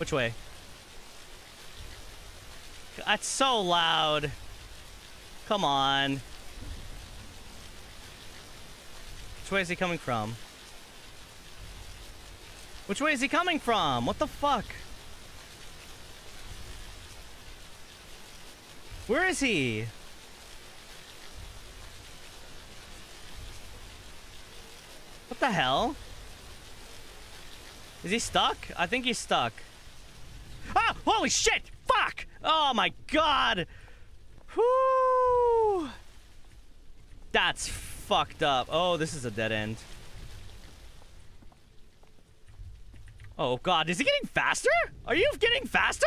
Which way? That's so loud. Come on. Which way is he coming from? Which way is he coming from? What the fuck? Where is he? What the hell? Is he stuck? I think he's stuck. Ah! Holy shit! Fuck! Oh my god! Whoo! That's fucked up. Oh, this is a dead end. Oh god, is he getting faster? Are you getting faster?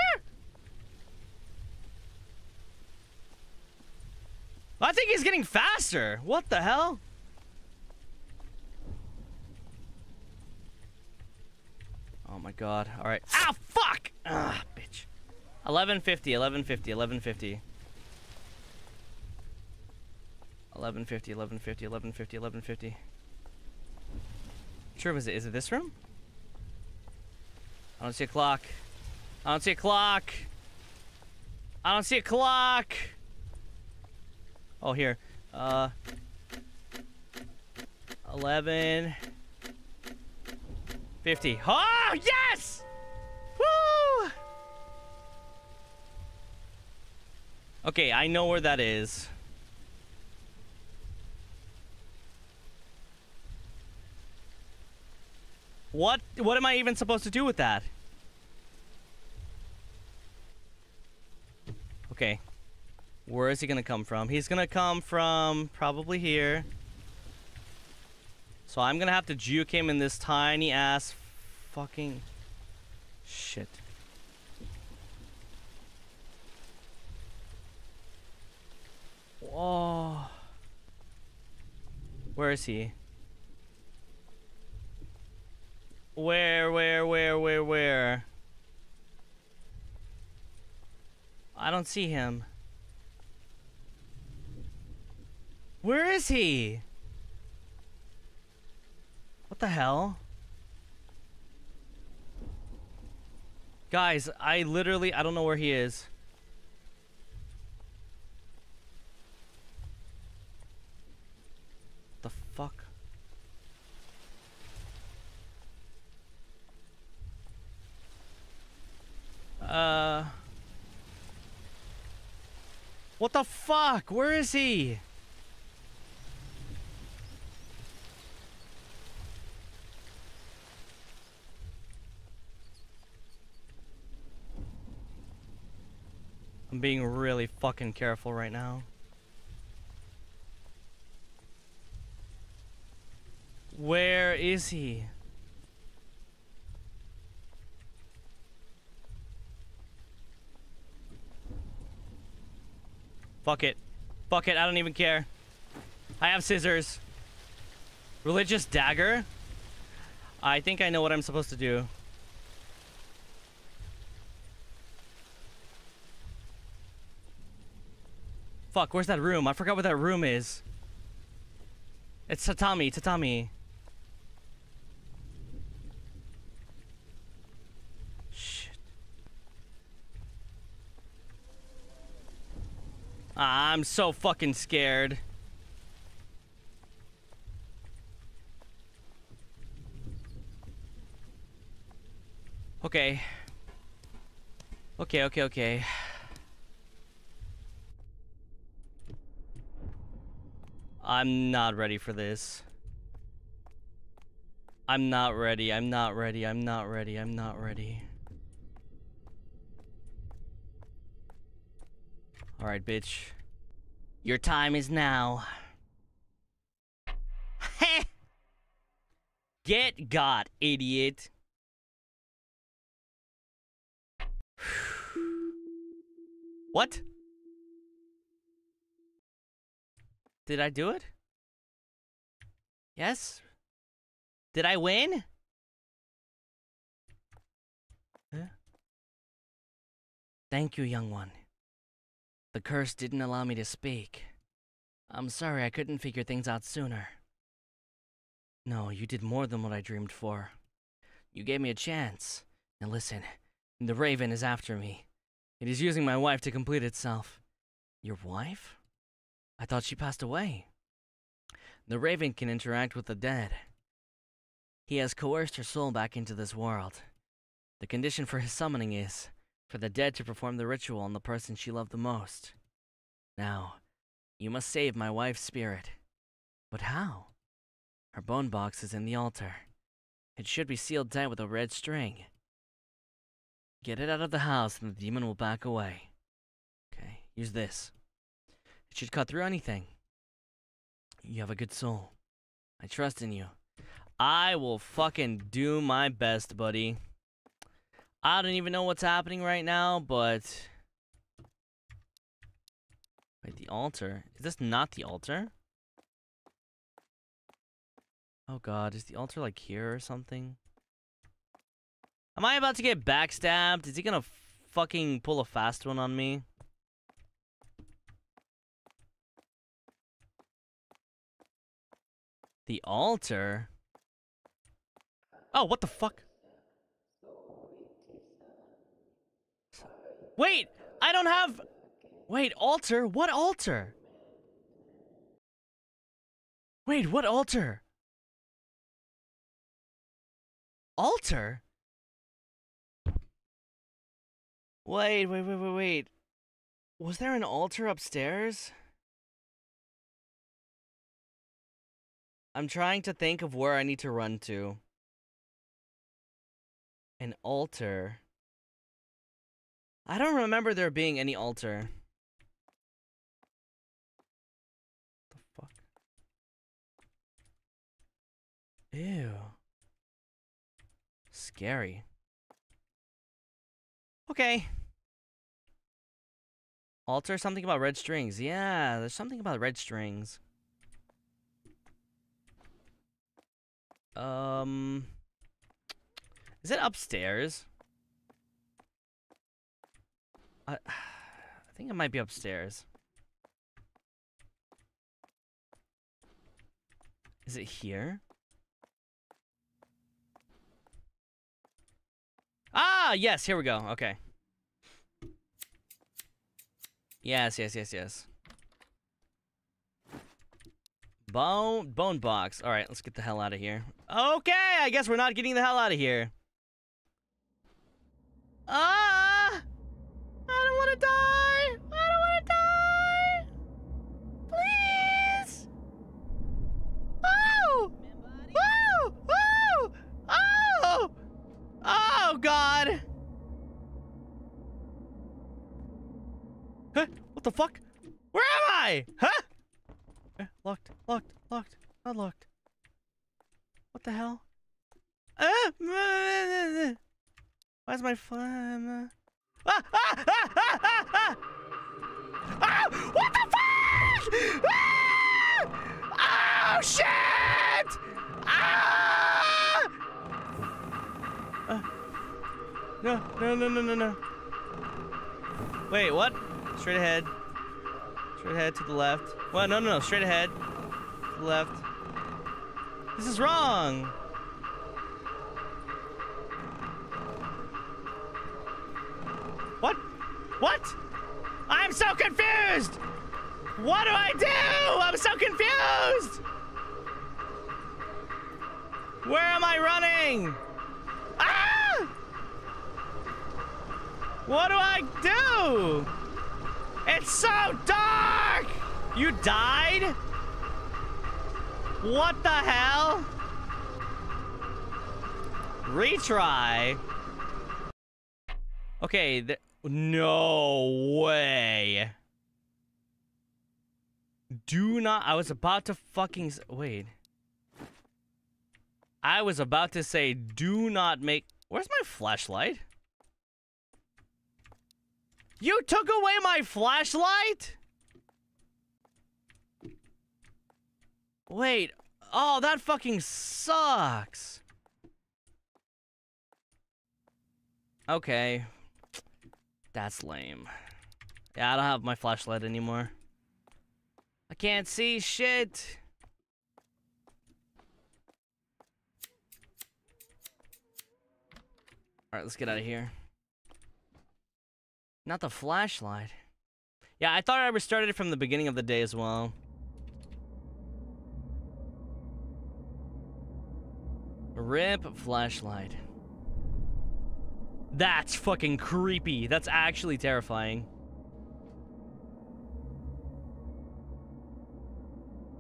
I think he's getting faster. What the hell? Oh my god. Alright. Ow, fuck! Ah, bitch. 11:50, 11:50, 11:50. 11:50, 11:50, 11:50, 11:50. Which room is it? Is it this room? I don't see a clock. I don't see a clock. I don't see a clock. Oh, here. 11:50. Oh, yes! Woo! Okay, I know where that is. What am I even supposed to do with that? Okay. Where is he gonna come from? He's gonna come from probably here. So I'm gonna have to juke him in this tiny ass fucking shit. Whoa. Where is he? Where? I don't see him. Where is he? What the hell? Guys, I don't know where he is. The fuck? What the fuck? Where is he? I'm being really fucking careful right now. Where is he? Fuck it. Fuck it, I don't even care. I have scissors. Religious dagger? I think I know what I'm supposed to do. Fuck, where's that room? I forgot what that room is. It's tatami, tatami. Shit. I'm so fucking scared. Okay. Okay. I'm not ready for this. I'm not ready. Alright, bitch. Your time is now. Heh! Get got, idiot. What? Did I do it? Yes? Did I win? Huh? Thank you, young one. The curse didn't allow me to speak. I'm sorry I couldn't figure things out sooner. No, you did more than what I dreamed for. You gave me a chance. Now listen, the raven is after me. It is using my wife to complete itself. Your wife? I thought she passed away. The raven can interact with the dead. He has coerced her soul back into this world. The condition for his summoning is for the dead to perform the ritual on the person she loved the most. Now, you must save my wife's spirit. But how? Her bone box is in the altar. It should be sealed tight with a red string. Get it out of the house and the demon will back away. Okay, use this. It should cut through anything. You have a good soul. I trust in you. I will fucking do my best, buddy. I don't even know what's happening right now, but... Wait, the altar? Is this not the altar? Oh god, is the altar like here or something? Am I about to get backstabbed? Is he gonna fucking pull a fast one on me? The altar? Oh, what the fuck? Wait! I don't have... Wait, altar? What altar? Wait, what altar? Altar? Wait. Was there an altar upstairs? I'm trying to think of where I need to run to. An altar. I don't remember there being any altar. What the fuck? Ew. Scary. Okay. Altar, something about red strings. Yeah, there's something about red strings. Is it upstairs? I think it might be upstairs. Is it here? Ah, yes, here we go. Okay. Yes. Bone box. All right, let's get the hell out of here. Okay, I guess we're not getting the hell out of here. Ah! I don't want to die. Please! Oh! Oh! Oh! Oh! Oh God! Huh? What the fuck? Where am I? Huh? Locked. Not locked. What the hell? Why's my phone? What the back! Ah! Oh, shit! Ah! No. Wait, what? Straight ahead. Straight ahead to the left. What? No. Straight ahead. To the left. This is wrong! What? I'm so confused! What do I do? I'm so confused! Where am I running? Ah! What do I do? It's so dark! You died? What the hell? Retry? Okay, no way. Do not. I was about to fucking wait. I was about to say, do not make. Where's my flashlight? You took away my flashlight? Wait. Oh, that fucking sucks. Okay. That's lame. Yeah, I don't have my flashlight anymore. I can't see shit. Alright, let's get out of here. Not the flashlight. Yeah, I thought I restarted it from the beginning of the day as well. RIP flashlight. That's fucking creepy. That's actually terrifying.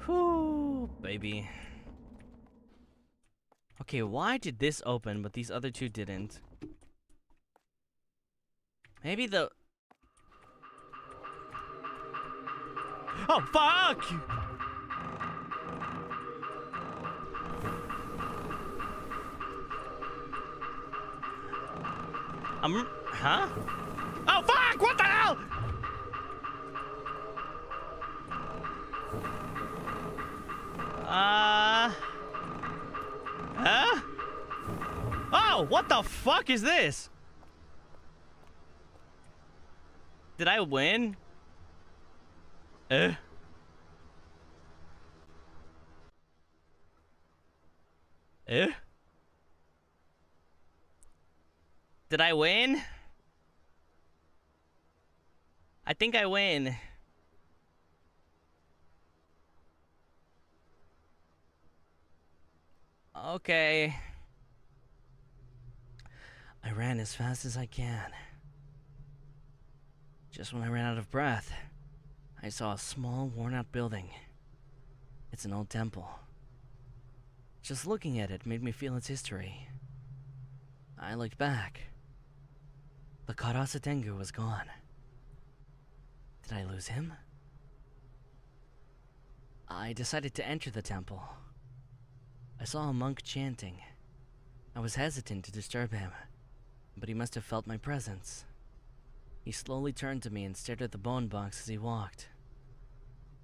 Whew, baby. Okay, why did this open, but these other two didn't? Maybe the... Oh, fuck! Huh? Oh, fuck! What the hell? Huh? Oh, what the fuck is this? Did I win? Did I win? I think I win. Okay. I ran as fast as I can. Just when I ran out of breath, I saw a small, worn-out building. It's an old temple. Just looking at it made me feel its history. I looked back. The Karasu Tengu was gone. Did I lose him? I decided to enter the temple. I saw a monk chanting. I was hesitant to disturb him, but he must have felt my presence. He slowly turned to me and stared at the bone box as he walked.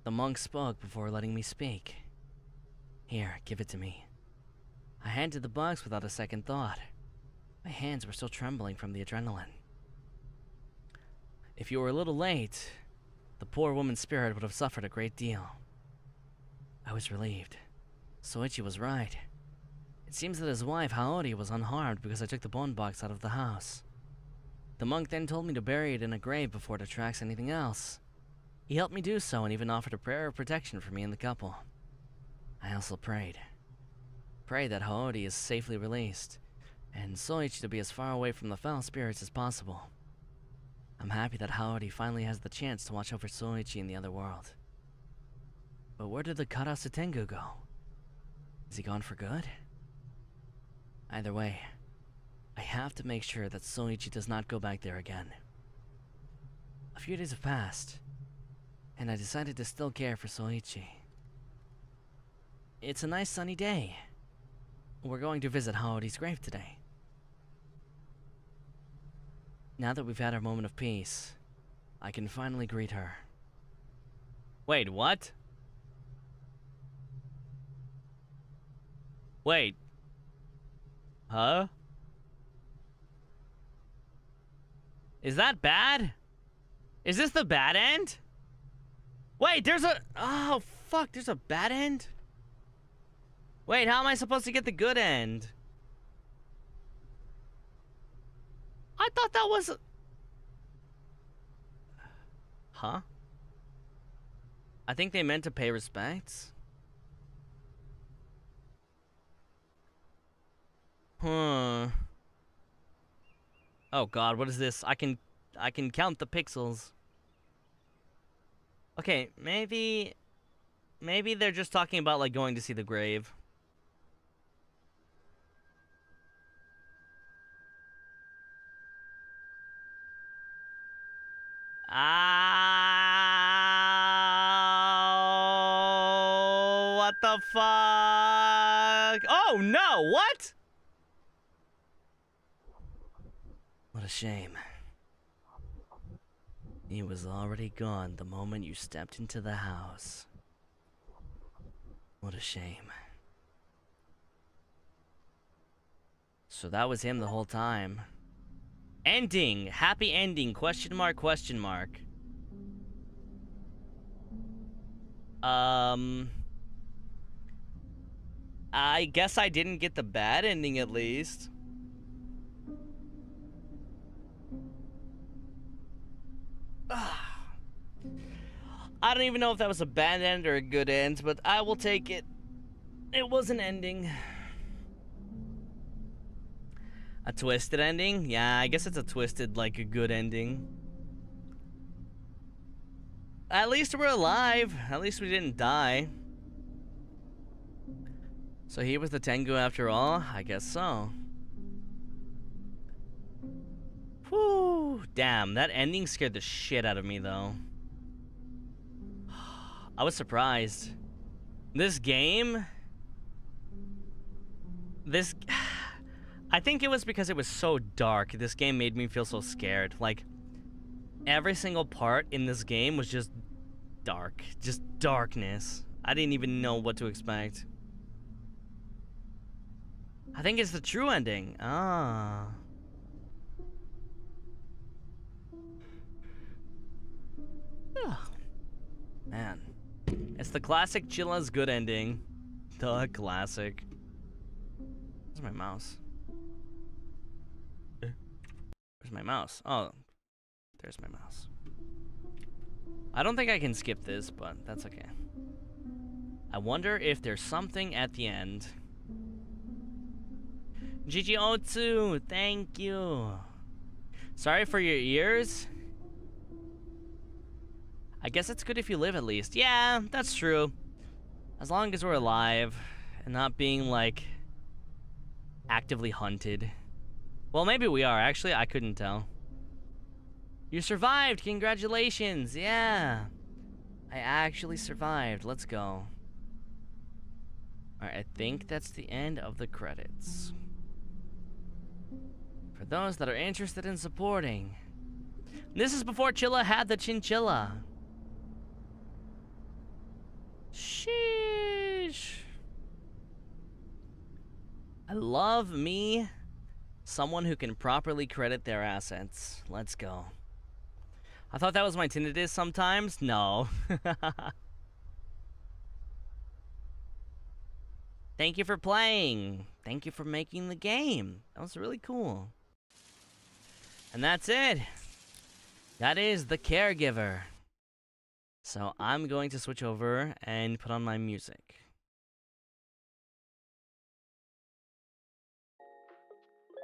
The monk spoke before letting me speak. Here, give it to me. I handed the box without a second thought. My hands were still trembling from the adrenaline. If you were a little late, the poor woman's spirit would have suffered a great deal. I was relieved. Soichi was right. It seems that his wife, Haori, was unharmed because I took the bone box out of the house. The monk then told me to bury it in a grave before it attracts anything else. He helped me do so and even offered a prayer of protection for me and the couple. I also prayed. Pray that Haori is safely released, and Soichi to be as far away from the foul spirits as possible. I'm happy that Haori finally has the chance to watch over Soichi in the other world. But where did the Karasu Tengu go? Is he gone for good? Either way, I have to make sure that Soichi does not go back there again. A few days have passed, and I decided to still care for Soichi. It's a nice sunny day. We're going to visit Haori's grave today. Now that we've had our moment of peace, I can finally greet her. Wait, what? Wait. Huh? Is that bad? Is this the bad end? Wait, there's a... Oh, fuck, there's a bad end? Wait, how am I supposed to get the good end? I thought that was... Huh? I think they meant to pay respects. Huh. Oh god, what is this? I can count the pixels. Okay, maybe they're just talking about like going to see the grave. Ah, what the fuck? Oh no, what? What a shame. He was already gone the moment you stepped into the house. What a shame. So that was him the whole time. Ending! Happy ending! Question mark, question mark. I guess I didn't get the bad ending at least. I don't even know if that was a bad end or a good end, but I will take it. It was an ending. A twisted ending? Yeah, I guess it's a twisted, like, a good ending. At least we're alive. At least we didn't die. So he was the Tengu after all? I guess so. Whew. Damn, that ending scared the shit out of me, though. I was surprised. This game... This... I think it was because it was so dark. This game made me feel so scared. Like, every single part in this game was just dark. Just darkness. I didn't even know what to expect. I think it's the true ending. Ah... Ugh. Man, it's the classic Chilla's good ending. The classic. Where's my mouse? Where's my mouse? Oh, there's my mouse. I don't think I can skip this, but that's okay. I wonder if there's something at the end. Gigi Otsu, thank you. Sorry for your ears. I guess it's good if you live at least. Yeah, that's true. As long as we're alive and not being, like, actively hunted. Well, maybe we are. Actually, I couldn't tell. You survived! Congratulations! Yeah! I actually survived. Let's go. Alright, I think that's the end of the credits. For those that are interested in supporting. This is before Chilla had the chinchilla. Sheesh. I love me someone who can properly credit their assets. Let's go. I thought that was my tinnitus sometimes. No. Thank you for playing. Thank you for making the game. That was really cool. And that's it. That is The Caregiver. So I'm going to switch over and put on my music.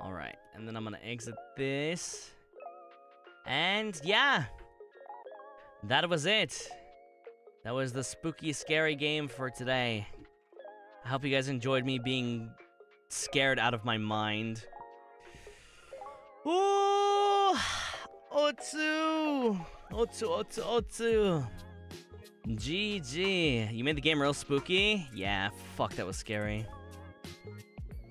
Alright, and then I'm gonna exit this. And yeah! That was it. That was the spooky, scary game for today. I hope you guys enjoyed me being scared out of my mind. Ooh! Otsu! Otsu, Otsu, Otsu! GG. You made the game real spooky? Yeah, fuck, that was scary.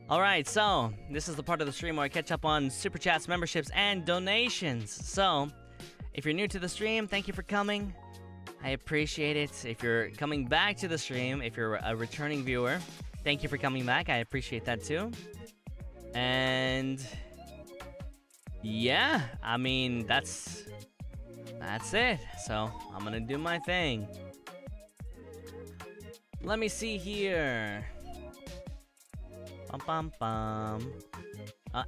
Alright, so, this is the part of the stream where I catch up on Super Chats, memberships, and donations. So, if you're new to the stream, thank you for coming. I appreciate it. If you're coming back to the stream, if you're a returning viewer, thank you for coming back. I appreciate that too. And yeah, I mean, that's it. So I'm gonna do my thing. Let me see here.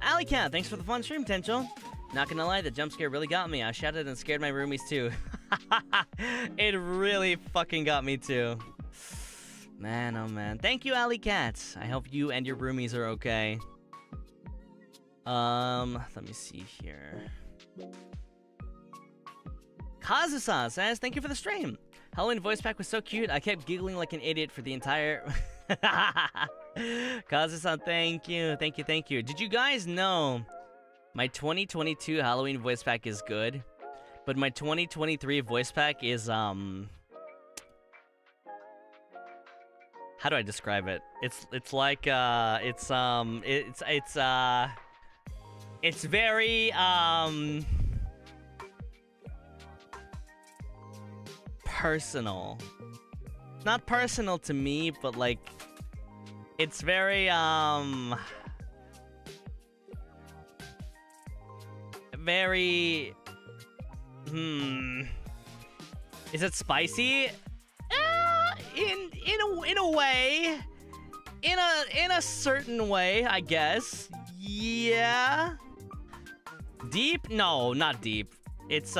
Alley Cat, thanks for the fun stream, Tencho. Not gonna lie, the jump scare really got me. I shouted and scared my roomies too. It really fucking got me too. Man, oh man. Thank you, Alley Cat. I hope you and your roomies are okay. Let me see here. Kazusa says, thank you for the stream. Halloween voice pack was so cute. I kept giggling like an idiot for the entire... Kazusa, thank you. Thank you, thank you. Did you guys know my 2022 Halloween voice pack is good, but my 2023 voice pack is, how do I describe it? It's like, it's very, personal. Not personal to me, but like, it's very, very... Is it spicy? In a certain way, I guess. Yeah. Deep? No, not deep. It's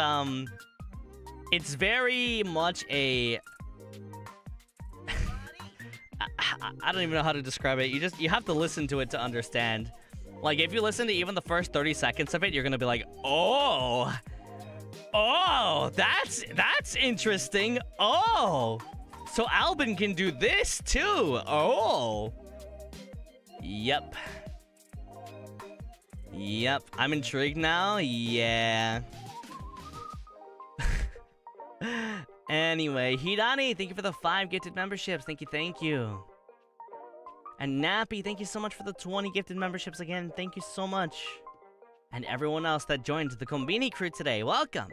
very much a... I don't even know how to describe it. You have to listen to it to understand. Like, if you listen to even the first 30 seconds of it, you're gonna be like, oh, that's interesting. Oh, so Albin can do this too. Oh, yep. I'm intrigued now. Yeah. Anyway, Hirani, thank you for the 5 gifted memberships. Thank you. And Nappy, thank you so much for the 20 gifted memberships again. Thank you so much. And everyone else that joined the Konbini Crew today, welcome.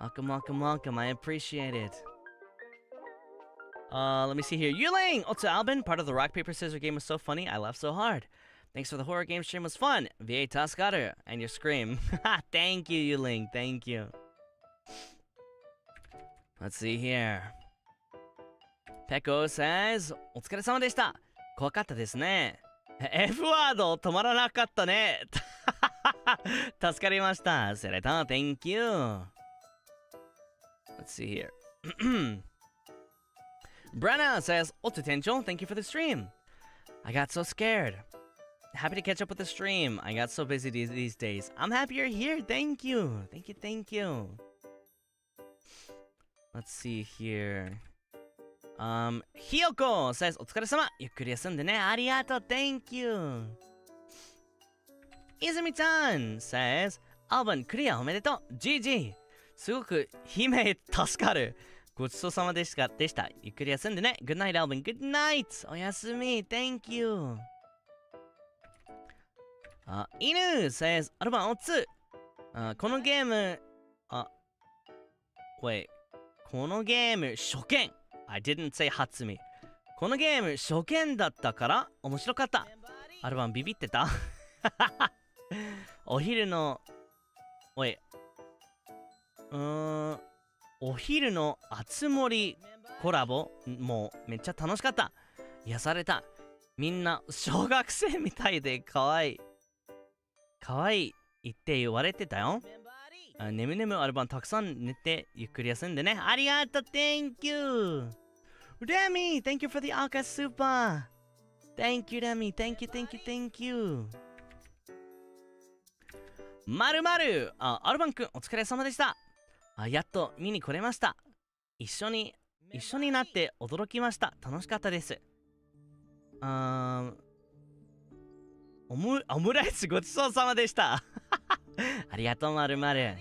Welcome. I appreciate it. Let me see here. Yuling! Otsu Albin, part of the Rock, Paper, Scissors game was so funny. I laughed so hard. Thanks for the horror game stream. Was fun. VA Tascutter and your scream. Thank you, Yuling. Thank you. Let's see here. Peko says, Otsukaresama deshita. Kowakatta desu ne. F word, tomaranakatta ne. Tasukarimashita. Sereta, thank you. Let's see here. Brenna says, Otsu Tenchon, thank you for the stream. I got so scared. Happy to catch up with the stream. I got so busy these days. I'm happy you're here. Thank you. Let's see here. Hiyoko says, Otsukaresama. Yukkuri yasundene. Arigato. Thank you. Izumi-chan says, Alban, Kuria, omedetou. GG. Sugoku, hime, tasukaru. Gochisousama deshita. Yukkuri yasundene. Good night, Alban. Good night. Oyasumi. Thank you. Inu says, Alban, Otsu. Kono game. Wait. Kono game, shoken. I didn't say Hatsumi. Kono game, shoken datta kara, omoshirokata. Alban, bibitteta? Ohiru no... Wait. Ohiru no Atsumori korabo, mo meccha tanoshikatta. Iyasareta. Minna, shougakusei mitai de kawaii. Kawaii itte yewarete ta yo. Nemu Alban, takusan nete, yukkuri yasende ne. Arigato, thank you. Remy, thank you for the Aka Super. Thank you, Remy. Thank you. Maru, Alban-kun, otsukaresama deshita. Yatto mi ni koremashita. Issho ni natte odorokimashita. Tanoshikatta desu. Omuraitsu gochisousama deshita. Arigato, Maru.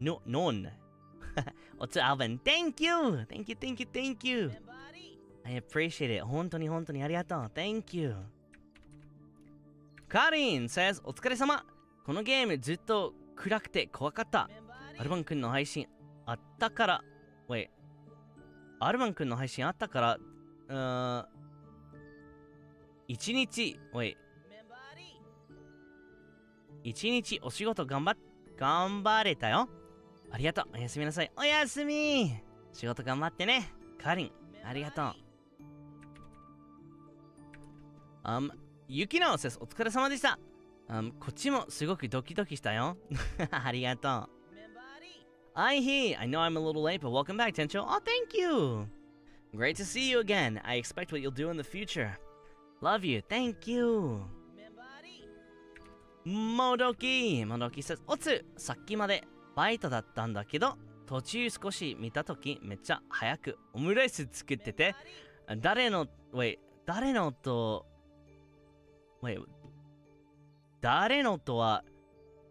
Non. Otsu Alban, thank you. I appreciate it. Hontoni, arigato. Thank you. Karin says, Otsukaresama. Kono game, zutto 暗くて怖かった。アルバン君の配信あったから、wait。アルバン君の配信あったから、一日、wait。一日お仕事頑張れたよ。ありがとう。おやすみなさい。おやすみ。仕事頑張ってね。カリン、ありがとう。ユキナオです。お疲れ様でした。こっちもすごくドキドキしたよ。ありがとう。I know I'm a little late, but welcome back, Tencho. Oh, thank you. Great to see you again. I expect what you'll do in the future. Love you. Thank you. Modoki says, Otsu, さっきまでバイトだったんだけど、途中少し見たときめっちゃ早くオムライス作ってて、誰のとは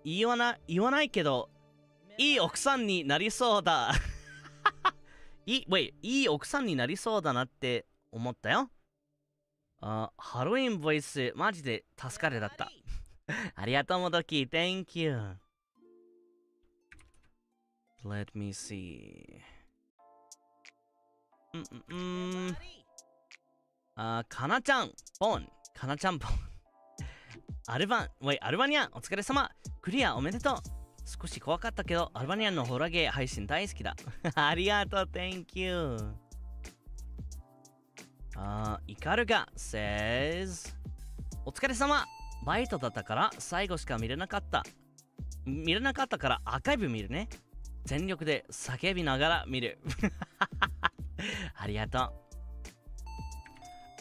言わないけど、いい奥さんになりそうだ。いい奥さんになりそうだなって思ったよ。あ、ハロウィンボイス、マジで助かるだった。ありがとう、モドキ。Thank you. Let me see. かなちゃん、ポン。かなちゃん、ポン。アルバニアン、お疲れ様。クリアおめでとう。少し怖かったけど、アルバニアンのホラーゲー配信大好きだ。ありがとう、Thank you。イカルガ says お疲れ様。バイトだったから最後しか見れなかった。見れなかったからアーカイブ見るね。全力で叫びながら見る。ありがとう。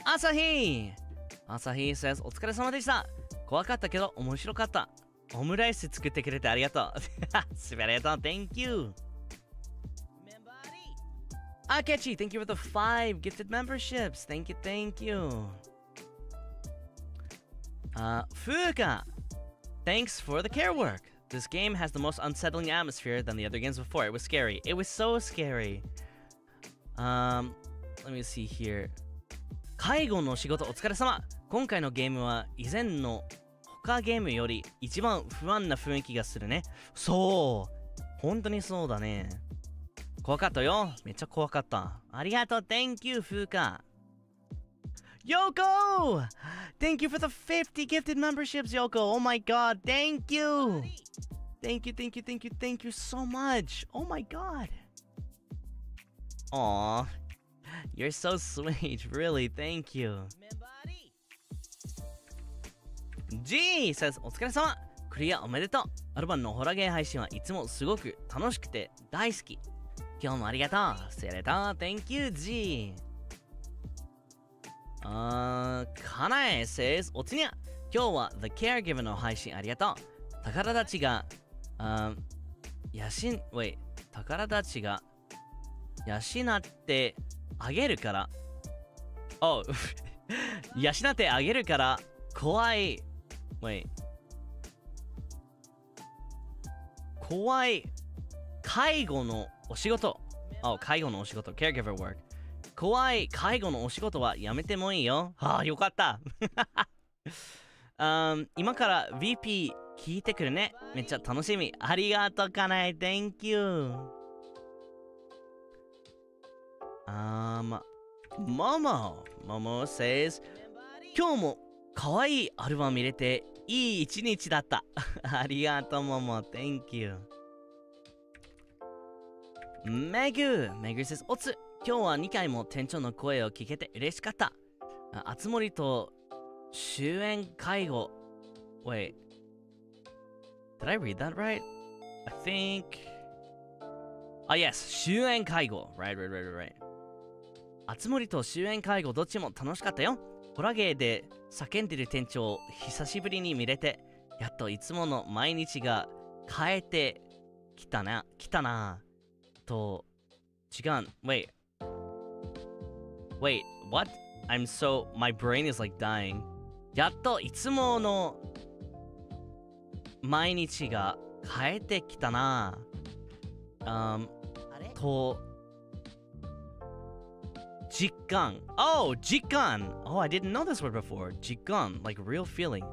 朝日 says お疲れ様でした。怖かったけど面白かった。オムライス作ってくれてありがとう。すばらしい。Thank you。あけち、Thank you for the 5 gifted memberships. Thank you, thank you. Fuka. Thanks for the care work. This game has the most unsettling atmosphere than the other games before. It was scary. It was so scary. Let me see here. 介護の仕事お疲れ様。今回のゲームは以前の他ゲームより一番不安な雰囲気がするね。そう。本当にそうだね。怖かったよ。めっちゃ怖かった。ありがとう。Thank you, Fuka. Yoko! Thank you for the 50 gifted memberships, Yoko. Oh my god. Thank you. Thank you so much. Oh my god. Aw. You're so sweet. Really, thank you. G says お疲れ様。クリアおめでとう。アルバンのホラゲー配信はいつもすごく楽しくて大好き。今日もありがとう。セレター、Thank you, G。カナエ says おつにゃ。今日は The Caregiver の配信ありがとう。宝たちが、宝たちが養ってあげるから。おう、養ってあげるから怖い。怖い介護のお仕事。介護のお仕事。Caregiver work。怖い介護のお仕事はやめてもいいよ。ああ、よかった。今から VP 聞いてくるね。めっちゃ楽しみ。ありがとう、かなえ。Thank you。モモ says 今日もかわいいアルバム見れていい一日だった。ありがとう、モモ。Thank you。メグ says おつ。今日は2回も店長の声を聞けて嬉しかった。あつ森と終焉介護。Wait. Did I read that right? I think. Ah, yes. 終焉介護。Right. あつ森と終焉介護どっちも楽しかったよ。ホラゲーで叫んでる店長を久しぶりに見れて、やっといつもの毎日が変えてきたな。と、違う。Wait, what? My brain is like dying. やっといつもの毎日が変えてきたな。と、実感。Oh, 実感。Oh, I didn't know this word before. 実感。Like real feeling.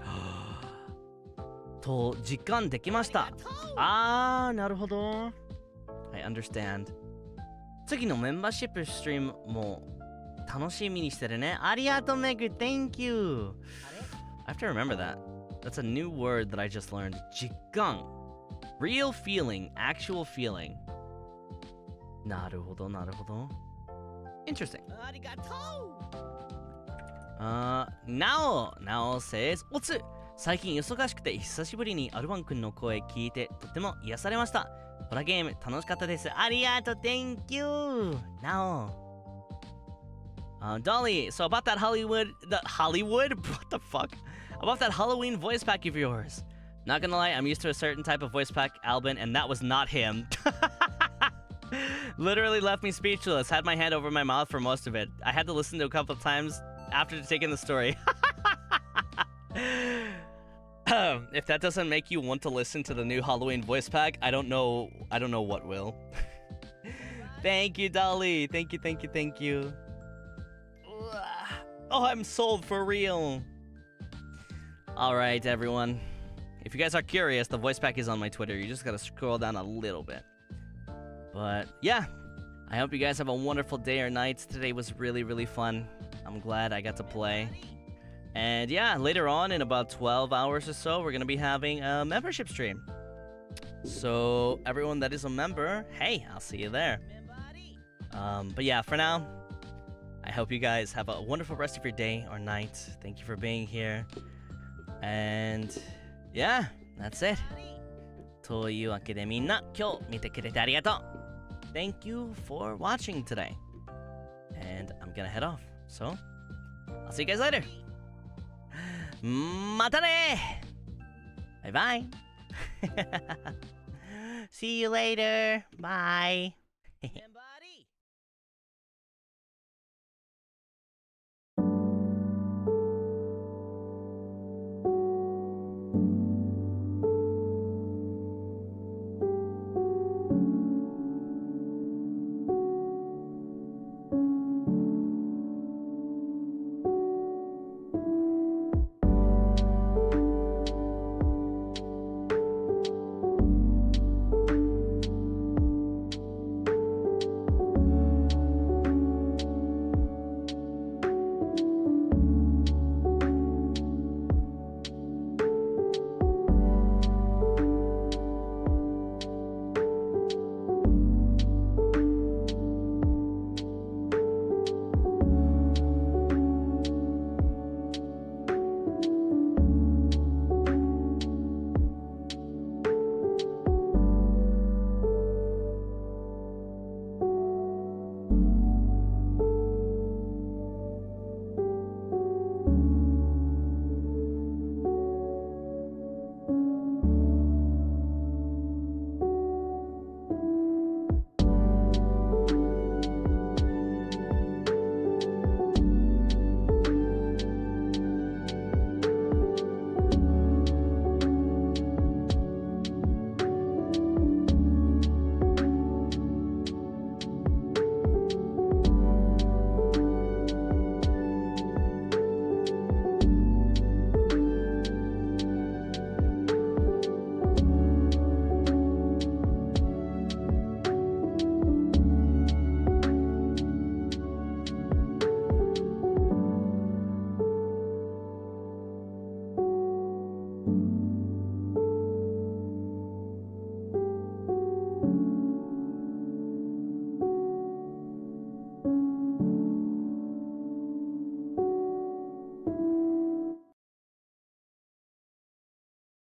と実感できました。ああ、なるほど。I understand。次のメンバーシップストリームも楽しみにしてるね。ありがとう、メグ。Thank you。I have to remember that. That's a new word that I just learned. 実感。Real feeling. Actual feeling. なるほど、なるほど。Interesting. ありがとう。Nao says, What's it? 最近忙しくて久しぶりにアルバン君の声聞いてとても癒されました。ホラゲーム楽しかったです。ありがとう。 Thank you. Now Dolly, so about that Hollywood? What the fuck? About that Halloween voice pack of yours. Not gonna lie, I'm used to a certain type of voice pack, Albin, and that was not him. Literally left me speechless, had my hand over my mouth for most of it. I had to listen to a couple of times after taking the story. If that doesn't make you want to listen to the new Halloween voice pack, I don't know what will. Thank you, Dolly. Thank you. Oh, I'm sold for real. All right, everyone. If you guys are curious, the voice pack is on my Twitter. You just gotta scroll down a little bit. But yeah, I hope you guys have a wonderful day or night. Today was really, really fun. I'm glad I got to play. And yeah, later on in about 12 hours or so, we're going to be having a membership stream. So everyone that is a member, hey, I'll see you there. But yeah, for now, I hope you guys have a wonderful rest of your day or night. Thank you for being here. And yeah, that's it. というわけでみんな、今日見てくれてありがとう。Thank you for watching today. And I'm gonna head off. So, I'll see you guys later. またね! Bye bye! See you later! Bye!